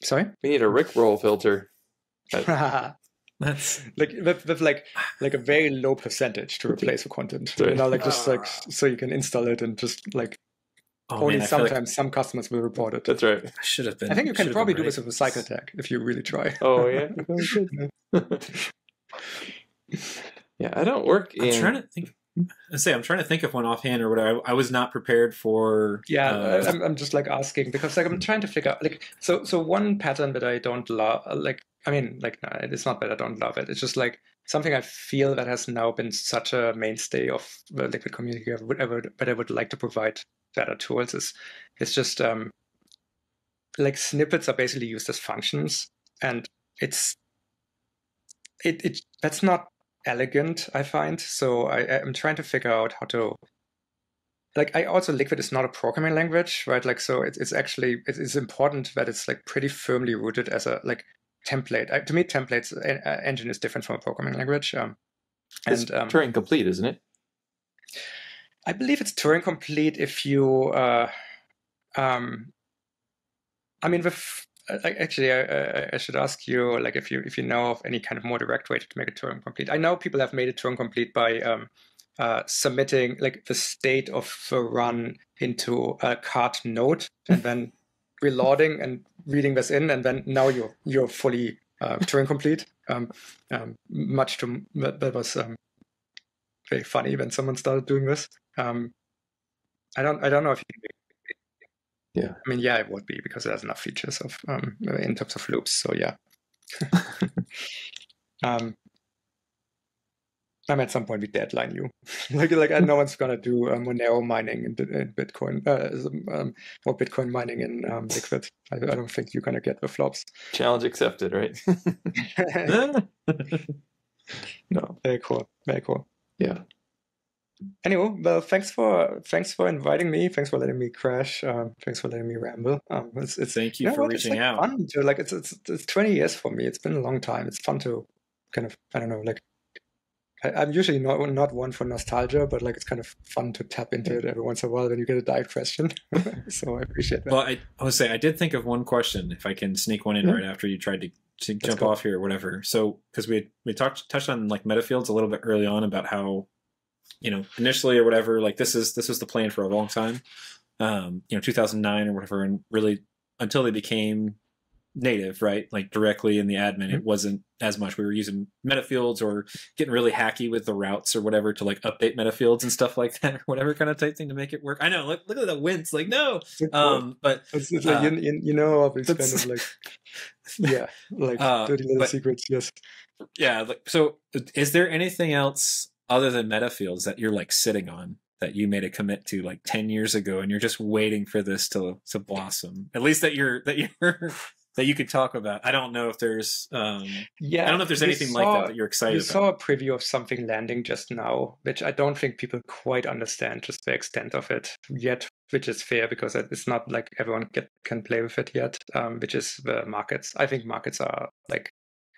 sorry? We need a Rickroll filter. That's like with like a very low percentage to replace the content. You know, like just like so you can install it and just like sometimes some customers will report it. That's right. I think you can probably do this with a cycle tag if you really try. Oh yeah. Yeah, I don't work in. I'm trying to think. I'm trying to think of one offhand, or what I was not prepared for. Yeah, I'm just like asking because like I'm trying to figure out like so one pattern that I don't love, like. I mean, like, no, it's not that I don't love it. It's just like something I feel that has now been such a mainstay of the Liquid community, but I would like to provide better tools. It's just like snippets are basically used as functions, and it that's not elegant, I find. So I'm trying to figure out how to. Like I also, Liquid is not a programming language, right? Like so, it's actually it's important that it's like pretty firmly rooted as a like. Template. To me, templates engine is different from a programming language. It's Turing complete, isn't it? I believe it's Turing complete if you. I mean, actually, I should ask you, like, if you know of any kind of more direct way to make it Turing complete. I know people have made it Turing complete by submitting like the state of the run into a cart node and then reloading and reading this in, and then now you're fully Turing complete. Much to that was very funny when someone started doing this. I don't know if you can. Yeah. I mean, yeah, it would be because it has enough features of in terms of loops. So yeah. I mean, at some point we deadline you, like no one's gonna do Monero mining in Bitcoin or Bitcoin mining in Liquid. I don't think you're gonna get the flops. Challenge accepted, right? No. Very cool. Yeah. Anyway, well, thanks for inviting me. Thanks for letting me crash. Thanks for letting me ramble. Thank you for reaching out. Fun to like it's 20 years for me. It's been a long time. It's fun to kind of, I don't know, like. I'm usually not one for nostalgia, but like it's kind of fun to tap into it every once in a while when you get a dive question. So I appreciate that. Well, I would say I did think of one question, if I can sneak one in right after you tried to jump off here or whatever. So because we touched on like Metafields a little bit early on about how, you know, initially or whatever, like this was the plan for a long time, 2009 or whatever, and really until they became native, right? Like directly in the admin, it wasn't as much. We were using Metafields or getting really hacky with the routes or whatever to like update Metafields and stuff like that, or whatever kind of type thing to make it work. I know, look at the wince, like no, but it's like, you know, I've expanded like like 30 little secrets, yes. Yeah, like, so is there anything else other than Metafields that you're like sitting on that you made a commit to like 10 years ago and you're just waiting for this to blossom? At least that you could talk about. I don't know if there's I don't know if there's anything like that you're excited about. You saw a preview of something landing just now, which I don't think people quite understand just the extent of it yet, which is fair because it's not like everyone can play with it yet, which is the markets. I think markets are like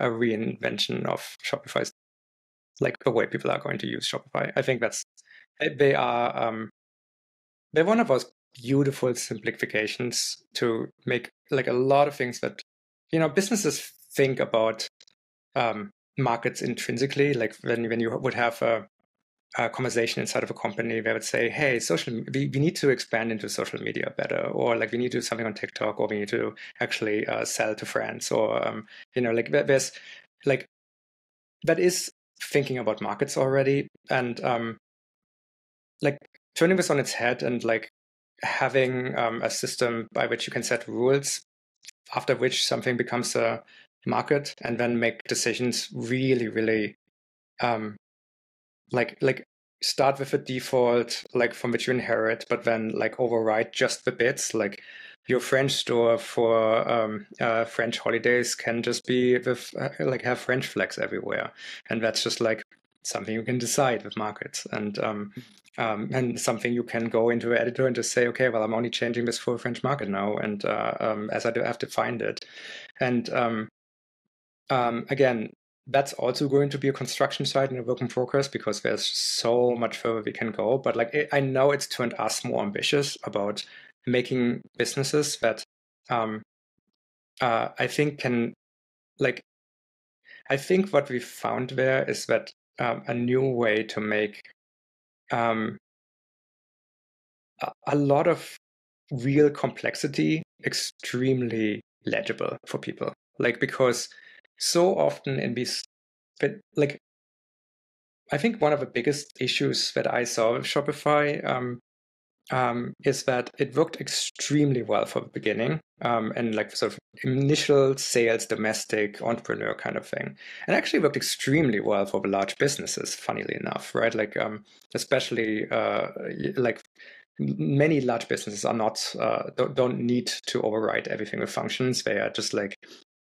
a reinvention of Shopify, like the way people are going to use Shopify. I think that's they're one of those beautiful simplifications to make like a lot of things that, you know, businesses think about markets intrinsically. Like when you would have a conversation inside of a company, they would say, hey, we need to expand into social media better, or like we need to do something on TikTok, or we need to actually sell to friends, or you know, like there's like that is thinking about markets already. And like turning this on its head and like having a system by which you can set rules after which something becomes a market, and then make decisions really, really like start with a default like from which you inherit, but then like override just the bits. Like your French store for French holidays can just be with like have French flags everywhere, and that's just like something you can decide with markets. And and something you can go into the editor and just say, okay, well, I'm only changing this for a French market now, and as I do have to find it. And again, that's also going to be a construction site and a work in progress, because there's so much further we can go. But like I know it's turned us more ambitious about making businesses that I think can like, I think what we found there is that a new way to make a lot of real complexity extremely legible for people. Like, because so often in these, like, I think one of the biggest issues that I saw with Shopify is that it worked extremely well for the beginning, and like sort of initial sales, domestic entrepreneur kind of thing, and actually worked extremely well for the large businesses, funnily enough, right? Like especially like many large businesses are not don't need to override everything with functions. They are just like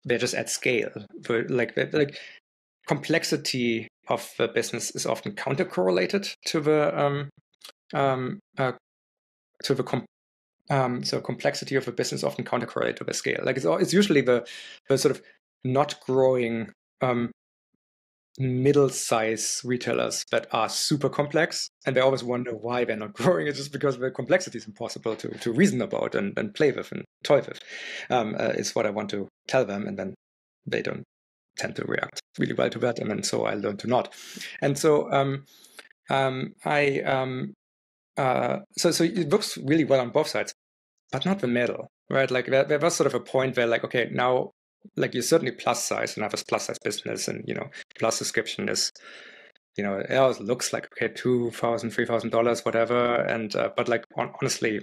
they're just at scale. But like complexity of the business is often countercorrelated so complexity of a business often countercorrelate to the scale. Like it's usually the sort of not growing middle size retailers that are super complex, and they always wonder why they're not growing. It's just because the complexity is impossible to reason about and play with and toy with. Is what I want to tell them, and then they don't tend to react really well to that, and then so I learn to not. And so so it works really well on both sides, but not the middle, right? Like there was sort of a point where like, okay, now like you're certainly plus size and have a plus size business, and you know, plus subscription is, you know, it always looks like, okay, $2,000, $3,000, whatever. And but like honestly,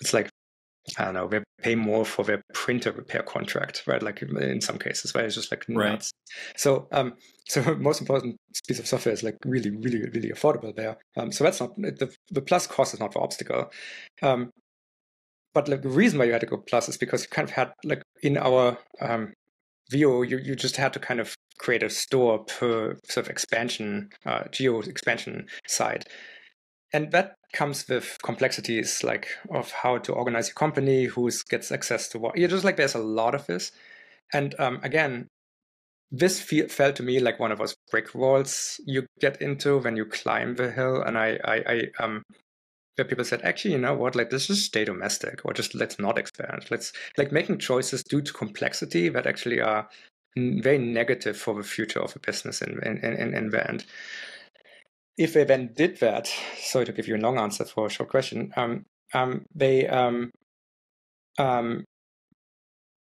it's like, I don't know, they pay more for their printer repair contract, right? Like in some cases, right? It's just like nuts. Right. So, so most important piece of software is like really, really, really affordable there. So that's not the plus cost is not the obstacle. But like the reason why you had to go plus is because you kind of had like in our VO, you just had to kind of create a store per sort of expansion, geo expansion side. And that comes with complexities like of how to organize your company, who gets access to what. You're just like, there's a lot of this. And again, this felt to me like one of those brick walls you get into when you climb the hill. And where people said, actually, you know what, like let's just stay domestic, or just let's not expand. Let's like making choices due to complexity that actually are very negative for the future of a business in the end. If they then did that, sorry to give you a long answer for a short question,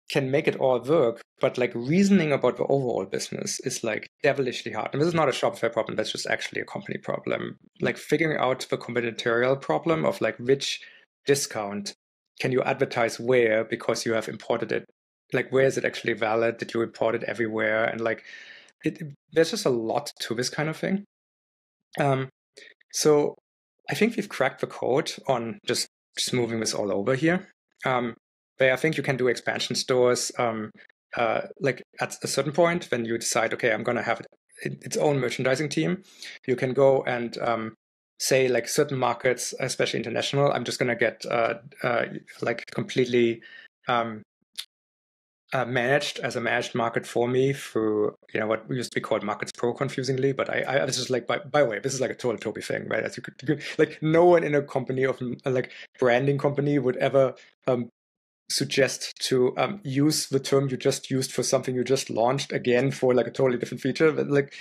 can make it all work. But like reasoning about the overall business is like devilishly hard. And this is not a Shopify problem. That's just actually a company problem. Like figuring out the combinatorial problem of like which discount can you advertise where because you have imported it. Like, where is it actually valid? Did you import it everywhere? And like, there's just a lot to this kind of thing. So I think we've cracked the code on just moving this all over here. But I think you can do expansion stores like at a certain point when you decide, okay, I'm going to have its own merchandising team. You can go and say like certain markets, especially international, I'm just going to get like completely managed as a managed market for me through, you know, what used to be called Markets Pro confusingly, but I was just like, by the way, this is like a total Toby thing, right? As you could, like no one in a company of like branding company would ever suggest to use the term you just used for something you just launched again for like a totally different feature. But like,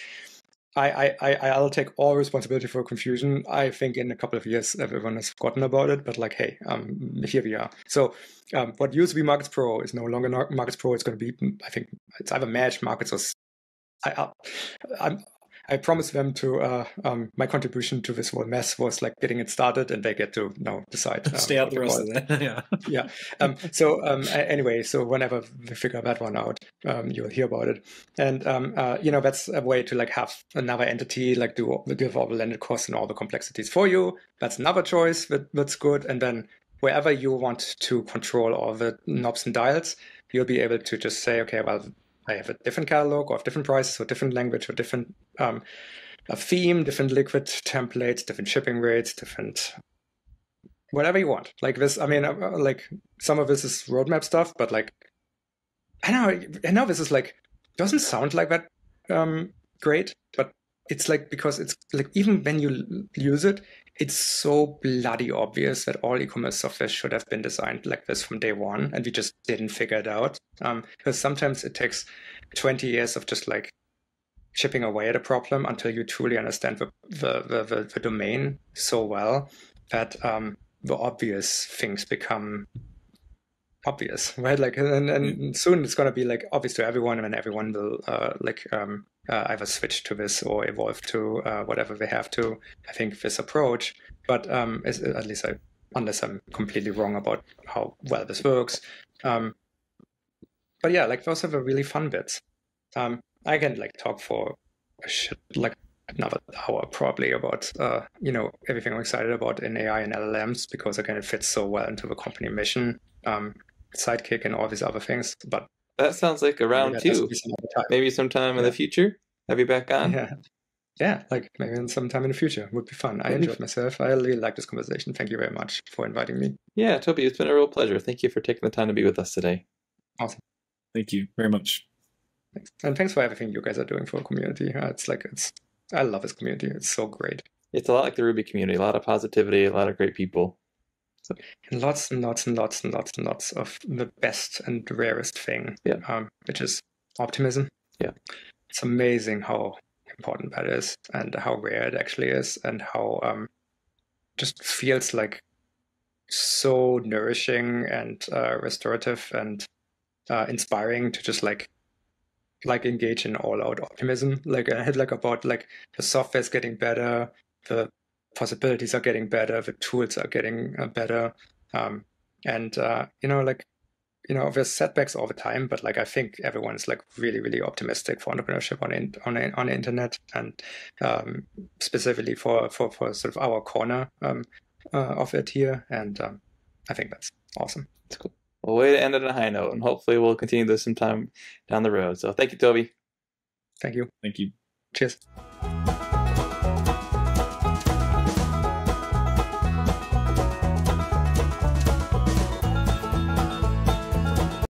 I'll take all responsibility for confusion. I think in a couple of years, everyone has forgotten about it, but like, hey, here we are. So what used to be Markets Pro is no longer Markets Pro. It's going to be, I think it's either Managed Markets or I promised them to, my contribution to this whole mess was like getting it started, and they get to now decide. Stay out the rest of that. Yeah. Yeah. Anyway, so whenever we figure that one out, you'll hear about it. And, you know, that's a way to like have another entity, like give all the landed costs and all the complexities for you. That's another choice that's good. And then wherever you want to control all the knobs and dials, you'll be able to just say, okay, well, I have a different catalog or different prices or different language or different a theme, different liquid templates, different shipping rates, different whatever you want. Like this, I mean, like some of this is roadmap stuff, but like, I know this is like, doesn't sound like that great, but it's like, because it's like, even when you use it, it's so bloody obvious that all e-commerce software should have been designed like this from day one, and we just didn't figure it out. Because sometimes it takes 20 years of just like chipping away at a problem until you truly understand the domain so well that the obvious things become obvious, right? Like, and soon it's going to be like obvious to everyone, and everyone will either switch to this or evolve to whatever they have to, I think, this approach. But at least unless I'm completely wrong about how well this works. But yeah, like those are the really fun bits. I can like talk for like another hour probably about, you know, everything I'm excited about in AI and LLMs, because again, it fits so well into the company mission, Sidekick and all these other things. But that sounds like around two. Maybe sometime in the future, have you back on? Yeah, yeah. Like maybe sometime in the future would be fun. I enjoyed myself. I really like this conversation. Thank you very much for inviting me. Yeah, Toby, it's been a real pleasure. Thank you for taking the time to be with us today. Awesome. Thank you very much. Thanks. And thanks for everything you guys are doing for the community. I love this community. It's so great. It's a lot like the Ruby community. A lot of positivity. A lot of great people. And lots and lots and lots and lots and lots of the best and rarest thing, which is optimism. Yeah, it's amazing how important that is, and how rare it actually is, and how just feels like so nourishing and restorative and inspiring to just like engage in all-out optimism. Like I had like about like the software is getting better, the possibilities are getting better, the tools are getting better, you know, like, you know, there's setbacks all the time, but like I think everyone's like really, really optimistic for entrepreneurship on the internet, and specifically for sort of our corner of it here, and I think that's awesome. That's cool. Well, way to end on a high note, and hopefully we'll continue this sometime down the road. So thank you, Toby. Thank you. Thank you. Cheers.